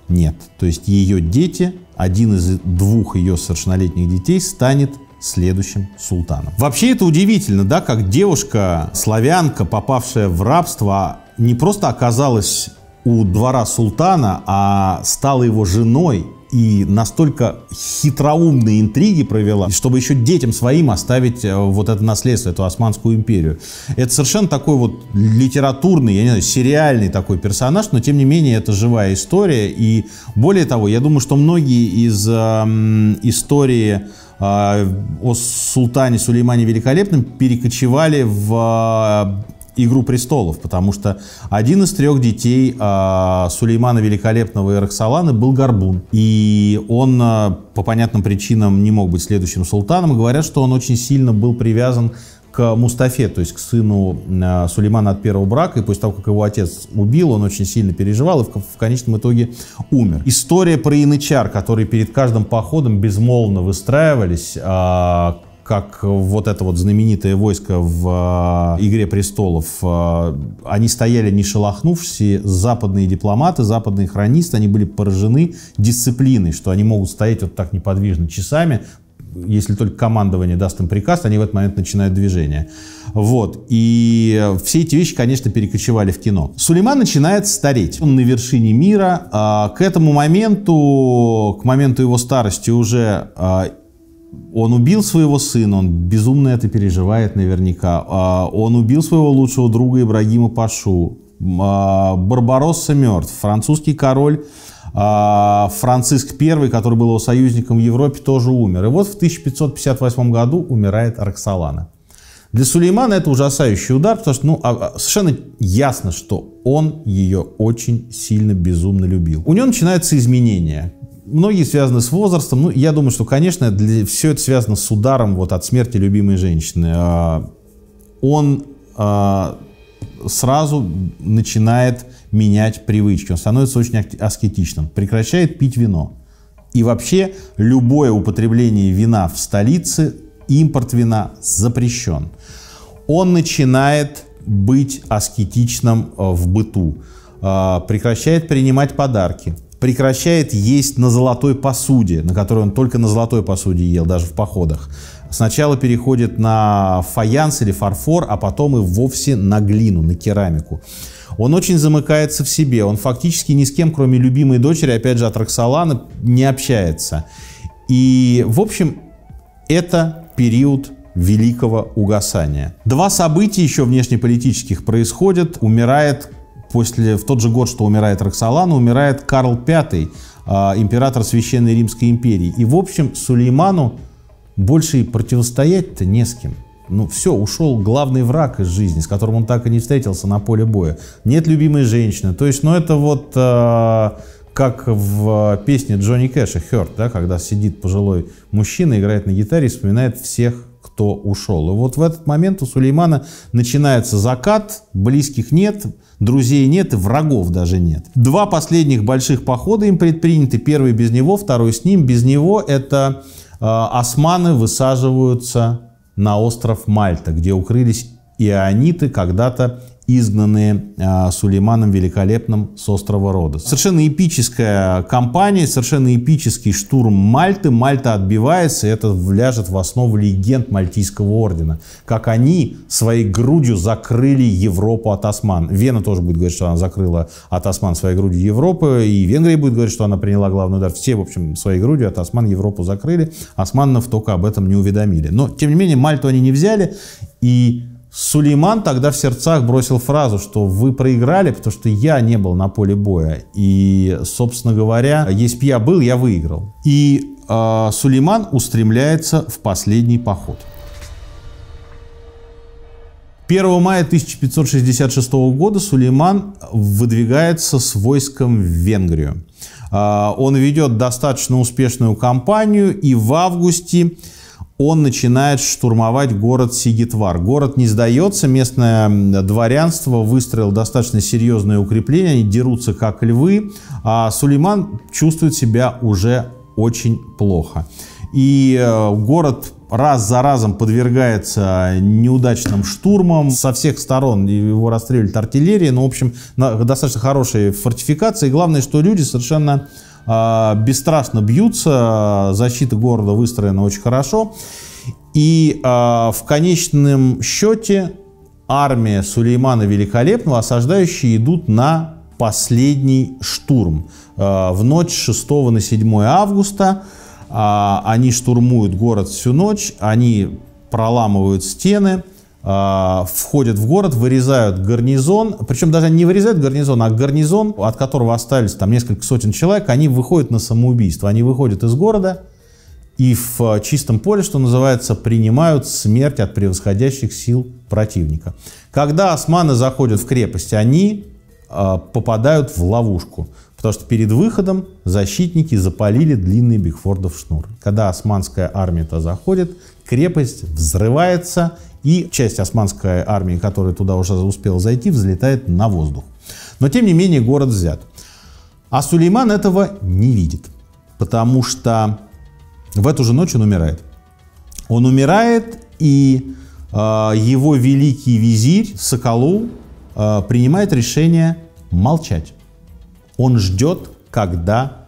нет. То есть ее дети, один из двух ее совершеннолетних детей, станет следующим султаном. Вообще это удивительно, да, как девушка-славянка, попавшая в рабство, не просто оказалась у двора султана, а стала его женой и настолько хитроумные интриги провела, чтобы еще детям своим оставить вот это наследство, эту Османскую империю. Это совершенно такой вот литературный, я не знаю, сериальный такой персонаж, но тем не менее это живая история. И более того, я думаю, что многие из истории о султане Сулеймане Великолепном перекочевали в «Игру престолов», потому что один из трех детей Сулеймана Великолепного и Роксоланы был горбун. И он по понятным причинам не мог быть следующим султаном. Говорят, что он очень сильно был привязан к Мустафе, то есть к сыну Сулеймана от первого брака. И после того, как его отец убил, он очень сильно переживал и в конечном итоге умер. История про янычар, которые перед каждым походом безмолвно выстраивались, как вот это вот знаменитое войско в «Игре престолов», они стояли не шелохнувшись, западные дипломаты, западные хронисты, они были поражены дисциплиной, что они могут стоять вот так неподвижно часами, если только командование даст им приказ, они в этот момент начинают движение. Вот. И все эти вещи, конечно, перекочевали в кино. Сулейман начинает стареть. Он на вершине мира. К этому моменту, к моменту его старости уже... Он убил своего сына, он безумно это переживает наверняка. Он убил своего лучшего друга Ибрагима-пашу. Барбаросса мертв. Французский король Франциск I, который был его союзником в Европе, тоже умер. И вот в 1558 году умирает Роксолана. Для Сулеймана это ужасающий удар, потому что совершенно ясно, что он ее очень сильно, безумно любил. У него начинаются изменения. Многие связаны с возрастом. Я думаю, что, конечно, все это связано с ударом от смерти любимой женщины. Он сразу начинает менять привычки. Он становится очень аскетичным, прекращает пить вино. И вообще любое употребление вина в столице, импорт вина запрещен. Он начинает быть аскетичным в быту, прекращает принимать подарки, прекращает есть на золотой посуде, на которой он только на золотой посуде ел, даже в походах. Сначала переходит на фаянс или фарфор, а потом и вовсе на глину, на керамику. Он очень замыкается в себе, он фактически ни с кем, кроме любимой дочери, опять же, от Роксоланы, не общается. И, в общем, это период великого угасания. Два события еще внешнеполитических происходят. Умирает, в тот же год, что умирает Роксолана, умирает Карл V, император Священной Римской империи. И, в общем, Сулейману больше и противостоять-то не с кем. Все, ушел главный враг из жизни, с которым он так и не встретился на поле боя. Нет любимой женщины. То есть, это как в песне Джонни Кэша «Hurt», когда сидит пожилой мужчина, играет на гитаре и вспоминает всех, кто ушел. И в этот момент у Сулеймана начинается закат, близких нет, друзей нет и врагов даже нет. Два последних больших похода им предприняты. Первый без него, второй с ним. Без него это османы высаживаются на остров Мальта, где укрылись иоаниты, когда-то изгнанные Сулейманом Великолепным с острова Родос. Совершенно эпическая кампания, совершенно эпический штурм Мальты. Мальта отбивается, и это ляжет в основу легенд Мальтийского ордена. Как они своей грудью закрыли Европу от осман. Вена тоже будет говорить, что она закрыла от осман своей грудью Европы, и Венгрия будет говорить, что она приняла главный удар. Все, в общем, своей грудью от осман Европу закрыли. Османов только об этом не уведомили. Но, тем не менее, Мальту они не взяли, и Сулейман тогда в сердцах бросил фразу, что вы проиграли, потому что я не был на поле боя. И, собственно говоря, если бы я был, я выиграл. И Сулейман устремляется в последний поход. 1 мая 1566 года Сулейман выдвигается с войском в Венгрию. Он ведет достаточно успешную кампанию, и в августе он начинает штурмовать город Сигитвар. Город не сдается, местное дворянство выстроило достаточно серьезные укрепления, они дерутся как львы, а Сулейман чувствует себя уже очень плохо. И город раз за разом подвергается неудачным штурмам. Со всех сторон его расстреливает артиллерия, в общем, достаточно хорошие фортификации. И главное, что люди совершенно бесстрашно бьются, защита города выстроена очень хорошо. И в конечном счете армия Сулеймана Великолепного, осаждающие, идут на последний штурм. В ночь с 6 на 7 августа они штурмуют город всю ночь, они проламывают стены, входят в город, вырезают гарнизон, причем даже не вырезают гарнизон, а гарнизон, от которого остались там несколько сотен человек, они выходят на самоубийство, они выходят из города и в чистом поле, что называется, принимают смерть от превосходящих сил противника. Когда османы заходят в крепость, они попадают в ловушку, потому что перед выходом защитники запалили длинный Бигфордов шнур. Когда османская армия-то заходит, крепость взрывается, и часть османской армии, которая туда уже успела зайти, взлетает на воздух. Но, тем не менее, город взят. А Сулейман этого не видит, потому что в эту же ночь он умирает. Он умирает, и его великий визирь Соколу принимает решение молчать. Он ждет, когда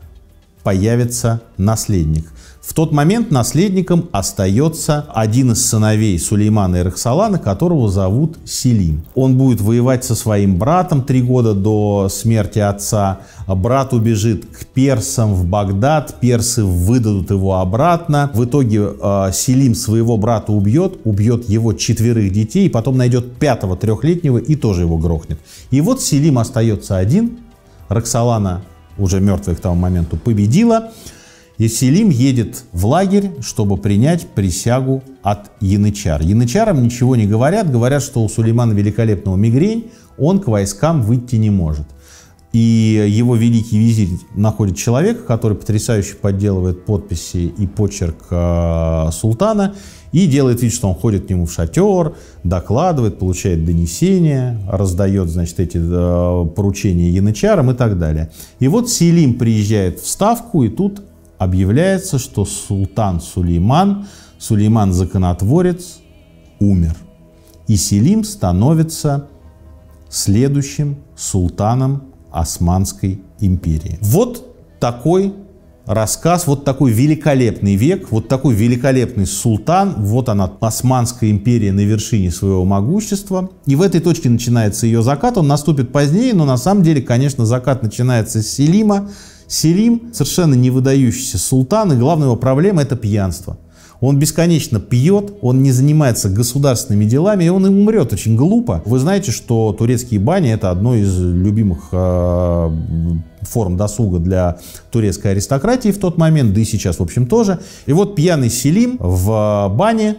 появится наследник. В тот момент наследником остается один из сыновей Сулеймана и Роксоланы, которого зовут Селим. Он будет воевать со своим братом 3 года до смерти отца. Брат убежит к персам в Багдад, персы выдадут его обратно. В итоге Селим своего брата убьет его 4 детей, и потом найдет 5-го 3-летнего и тоже его грохнет. И вот Селим остается один, Роксолана, уже мертвая к тому моменту, победила. И Селим едет в лагерь, чтобы принять присягу от янычар. Янычарам ничего не говорят, говорят, что у Сулеймана Великолепного мигрень, он к войскам выйти не может. И его великий визирь находит человека, который потрясающе подделывает подписи и почерк султана, и делает вид, что он ходит к нему в шатер, докладывает, получает донесения, раздает, значит, эти поручения янычарам и так далее. И вот Селим приезжает в Ставку, и тут объявляется, что султан Сулейман, Сулейман-законотворец, умер. И Селим становится следующим султаном Османской империи. Вот такой рассказ, вот такой великолепный век, вот такой великолепный султан, вот она, Османская империя на вершине своего могущества. И в этой точке начинается ее закат, он наступит позднее, но на самом деле, конечно, закат начинается с Селима. Селим совершенно не выдающийся султан, и главная его проблема — это пьянство. Он бесконечно пьет, он не занимается государственными делами, и он и умрет очень глупо. Вы знаете, что турецкие бани – это одно из любимых форм досуга для турецкой аристократии в тот момент, да и сейчас, в общем, тоже. И вот пьяный Селим в бане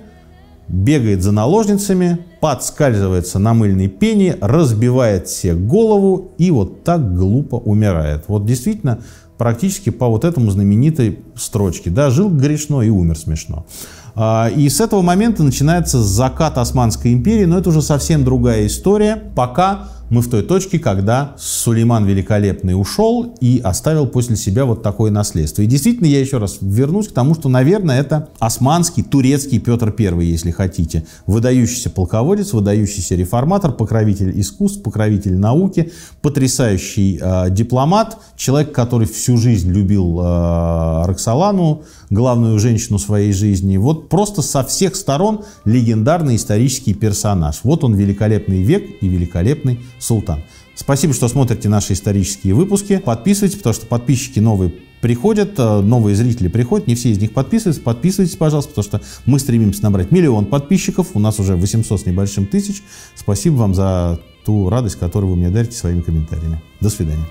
бегает за наложницами, подскальзывается на мыльной пене, разбивает себе голову и вот так глупо умирает. Вот действительно, практически по вот этому знаменитой строчке. Да, жил грешно и умер смешно. И с этого момента начинается закат Османской империи, но это уже совсем другая история, пока мы в той точке, когда Сулейман Великолепный ушел и оставил после себя вот такое наследство. И действительно, я еще раз вернусь к тому, что, наверное, это османский, турецкий Петр I, если хотите. Выдающийся полководец, выдающийся реформатор, покровитель искусств, покровитель науки, потрясающий дипломат, человек, который всю жизнь любил Роксолану, главную женщину своей жизни. Вот просто со всех сторон легендарный исторический персонаж. Вот он, великолепный век и великолепный султан. Спасибо, что смотрите наши исторические выпуски. Подписывайтесь, потому что подписчики новые приходят, новые зрители приходят, не все из них подписываются. Подписывайтесь, пожалуйста, потому что мы стремимся набрать 1 миллион подписчиков. У нас уже 800 с небольшим тысяч. Спасибо вам за ту радость, которую вы мне дарите своими комментариями. До свидания.